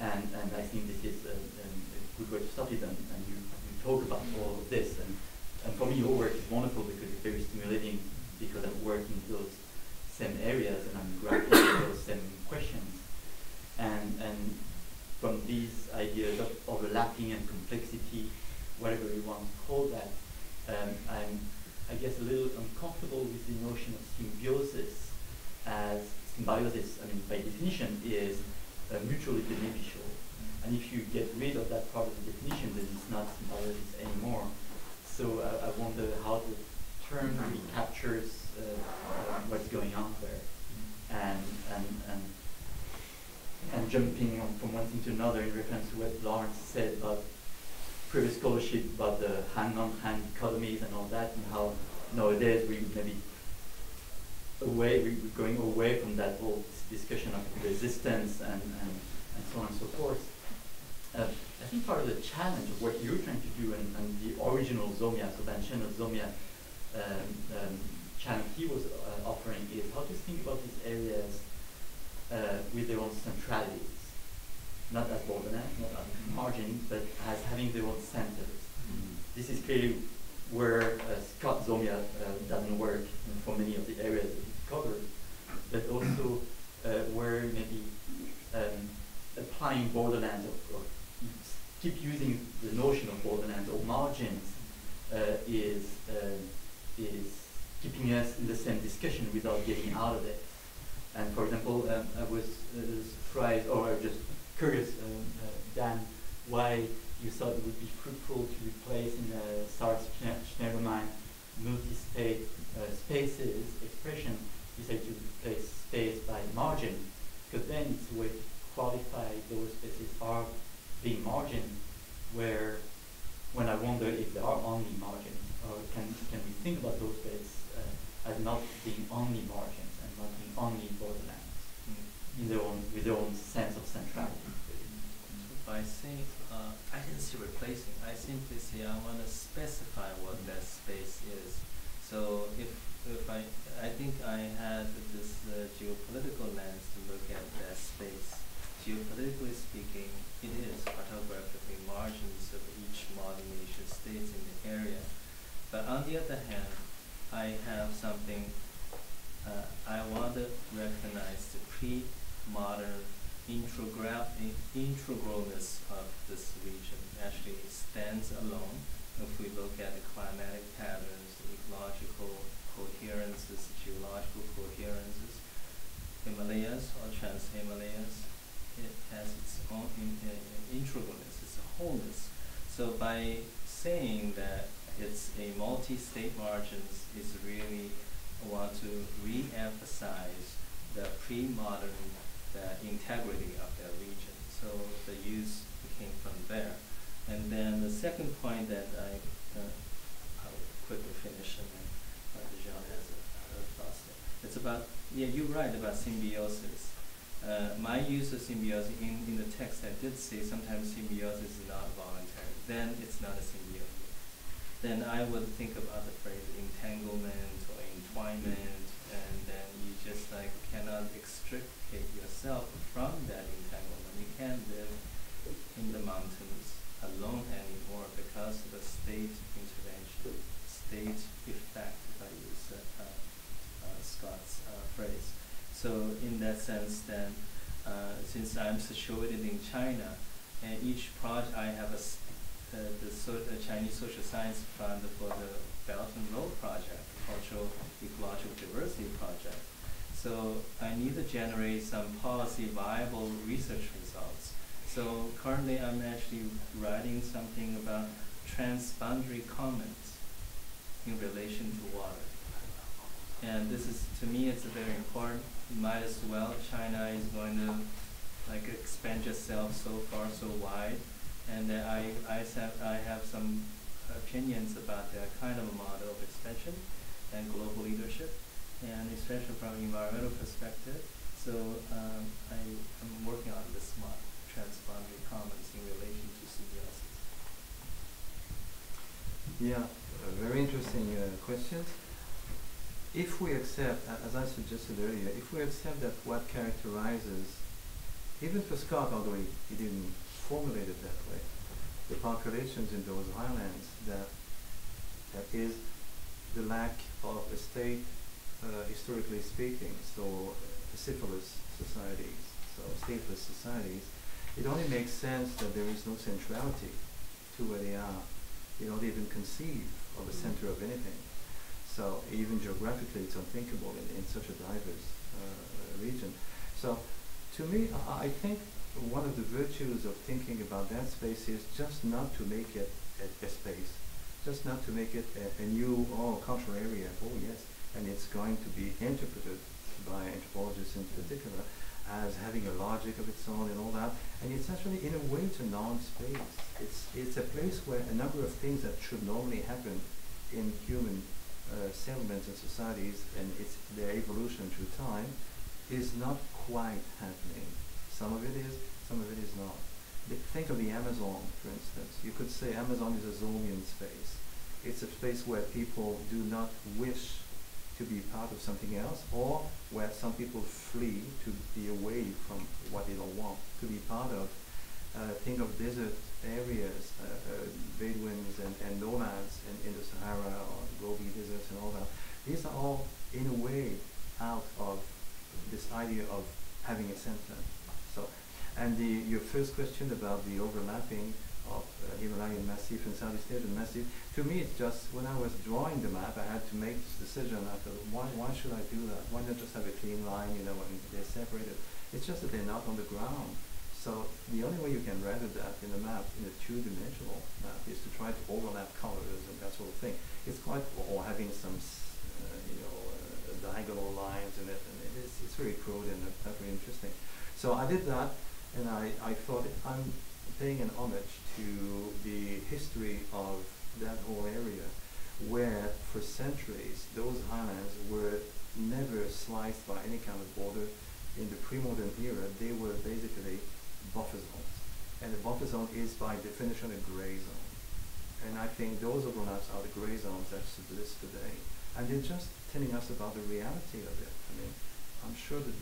And, and I think this is a, a good way to study them. And you, you talk about all of this. And, and for me, your work is wonderful because it's very stimulating because I'm working in those same areas and I'm grappling with those same questions. And, and from these ideas of overlapping and complexity, whatever you want to call that, um, I'm, I guess, a little uncomfortable with the notion of symbiosis as symbiosis, I mean, by definition, is Uh, mutually beneficial. Mm-hmm. And if you get rid of that part of the definition, then it's not symbiosis anymore. So uh, I wonder how the term recaptures uh, uh, what's going on there. Mm-hmm. And, and, and, and jumping on from one thing to another in reference to what Lawrence said about previous scholarship, about the hand-on-hand dichotomies and all that, and how nowadays we maybe away, we, we're going away from that whole discussion of resistance and, and, and so on and so forth. Uh, I think part of the challenge of what you're trying to do and, and the original Zomia, so Van Schendel's Zomia um, um, challenge he was uh, offering is how to think about these areas uh, with their own centralities, not as borderlands, not as mm-hmm. margins, but as having their own centers. Mm-hmm. This is clearly where uh, Scott Zomia uh, doesn't work mm-hmm. for many of the areas that he covered, but also Uh, where maybe um, applying borderlands or, or keep using the notion of borderlands or margins uh, is uh, is keeping us in the same discussion without getting out of it. And for example, um, I was uh, surprised, or I was just curious, um, uh, Dan, why you thought it would be fruitful to replace in uh, Sarah Schneiderman multi-state uh, spaces expression. You said to replace space by margin, because then it's a way to qualify those spaces are being margin, where when I wonder if they are only margins, or can, can we think about those spaces uh, as not being only margins and not being only borderlands, mm-hmm. in their own, with their own sense of centrality. Mm-hmm. So I think, uh, I didn't see replacing, I simply say I want to specify what mm-hmm. that space is. So if If I, I think I had this uh, geopolitical lens to look at that space. Geopolitically speaking, it is cartographically margins of each modern nation states in the area. But on the other hand, I have something uh, I want to recognize the pre-modern integralness of this region. Actually, it stands alone if we look at the climatic patterns, ecological coherences, geological coherences. Himalayas or Trans Himalayas, it has its own in, in, in integralness, it's a wholeness. So by saying that it's a multi-state margins is really I want to re-emphasize the pre-modern integrity of that region. So the use came from there. And then the second point that I uh, I'll quickly finish and then Jean has a, a thought. It's about, yeah, you're right about symbiosis. Uh, my use of symbiosis, in, in the text I did say sometimes symbiosis is not voluntary. then it's not a symbiotic. Then I would think about the phrase entanglement or entwinement, and then you just like cannot extricate yourself from that entanglement. You can't live in the mountains alone anymore because of the state intervention, state effect, if I use uh, uh, Scott's uh, phrase. So in that sense then, uh, since I'm situated in China, and each project I have a uh, the so uh, Chinese Social Science Fund for the Belt and Road project, cultural ecological diversity project. So I need to generate some policy viable research results. So currently I'm actually writing something about transboundary commons in relation to water. And this is, to me, it's a very important. Might as well, China is going to like expand yourself so far, so wide, and uh, I, I, have, I have some opinions about that kind of model of expansion and global leadership, and especially from an environmental perspective. So um, I am working on this model, transboundary commons in relation to symbiosis. Yeah, uh, very interesting uh, questions. If we accept, uh, as I suggested earlier, if we accept that what characterizes, even for Scott, although he, he didn't formulate it that way, the populations in those highlands, that, that is the lack of a state, uh, historically speaking, so pacifist societies, so stateless societies, it only makes sense that there is no centrality to where they are. They don't even conceive of a center of anything. So even geographically, it's unthinkable in, in such a diverse uh, region. So, to me, I, I think one of the virtues of thinking about that space is just not to make it a, a space, just not to make it a, a new, oh, cultural area, oh yes, and it's going to be interpreted by anthropologists in particular as having a logic of its own and all that, and it's actually in a way to non-space. It's, it's a place where a number of things that should normally happen in human uh, settlements and societies and it's their evolution through time is not quite happening. Some of it is, some of it is not. Th think of the Amazon, for instance. You could say Amazon is a Zomian space. It's a space where people do not wish to be part of something else, or where some people flee to be away from what they don't want to be part of. Uh, think of desert areas, uh, uh, Bedouins and, and nomads in, in the Sahara or the Gobi deserts and all that. These are all, in a way, out of this idea of having a center. So, and the, your first question about the overlapping of uh, Himalayan Massif and Southeast Asian Massif, to me it's just, when I was drawing the map, I had to make this decision. I thought, why, why should I do that? Why not just have a clean line, you know, and they're separated? It's just that they're not on the ground. So the only way you can render that in a map, in a two-dimensional map, is to try to overlap colors and that sort of thing. It's quite, or having some, uh, you know, diagonal lines and, it, and it's, it's very crude and uh, very interesting. So I did that and I, I thought I'm paying an homage to the history of that whole area where for centuries those highlands were never sliced by any kind of border. In the pre-modern era they were basically buffer zones, and a buffer zone is by definition a gray zone, and I think those overlaps are the gray zones that subsist today. And they're just telling us about the reality of it. I mean, I'm sure that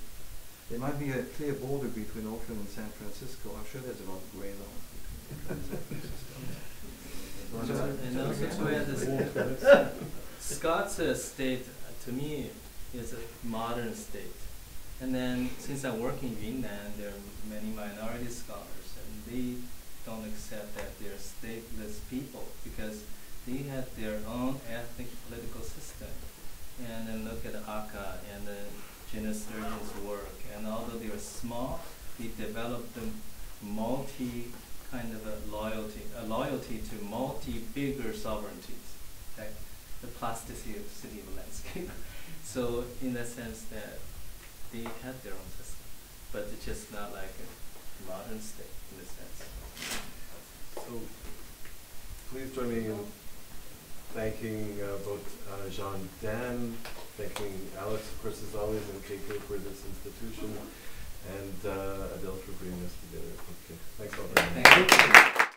there might be a clear border between Oakland and San Francisco. I'm sure there's a lot of gray zones between Oakland and San Francisco. And also to add this, Scott's uh, state, uh, to me, is a modern state. And then since I work in Yunnan, there are many minority scholars, and they don't accept that they're stateless people because they have their own ethnic political system. And then look at Akka and uh, Gina Sturgeon's work. And although they were small, they developed a multi kind of a loyalty, a loyalty to multi bigger sovereignties, like the plasticity of city of landscape. So in that sense that they had their own system, but it's just not like a modern state in a sense. So please join me in thanking uh, both uh, Jean, Dan, thanking Alex, of course, as always, and K K for this institution, and uh, Adele for bringing us together. Okay. Thanks all very much. Thank you.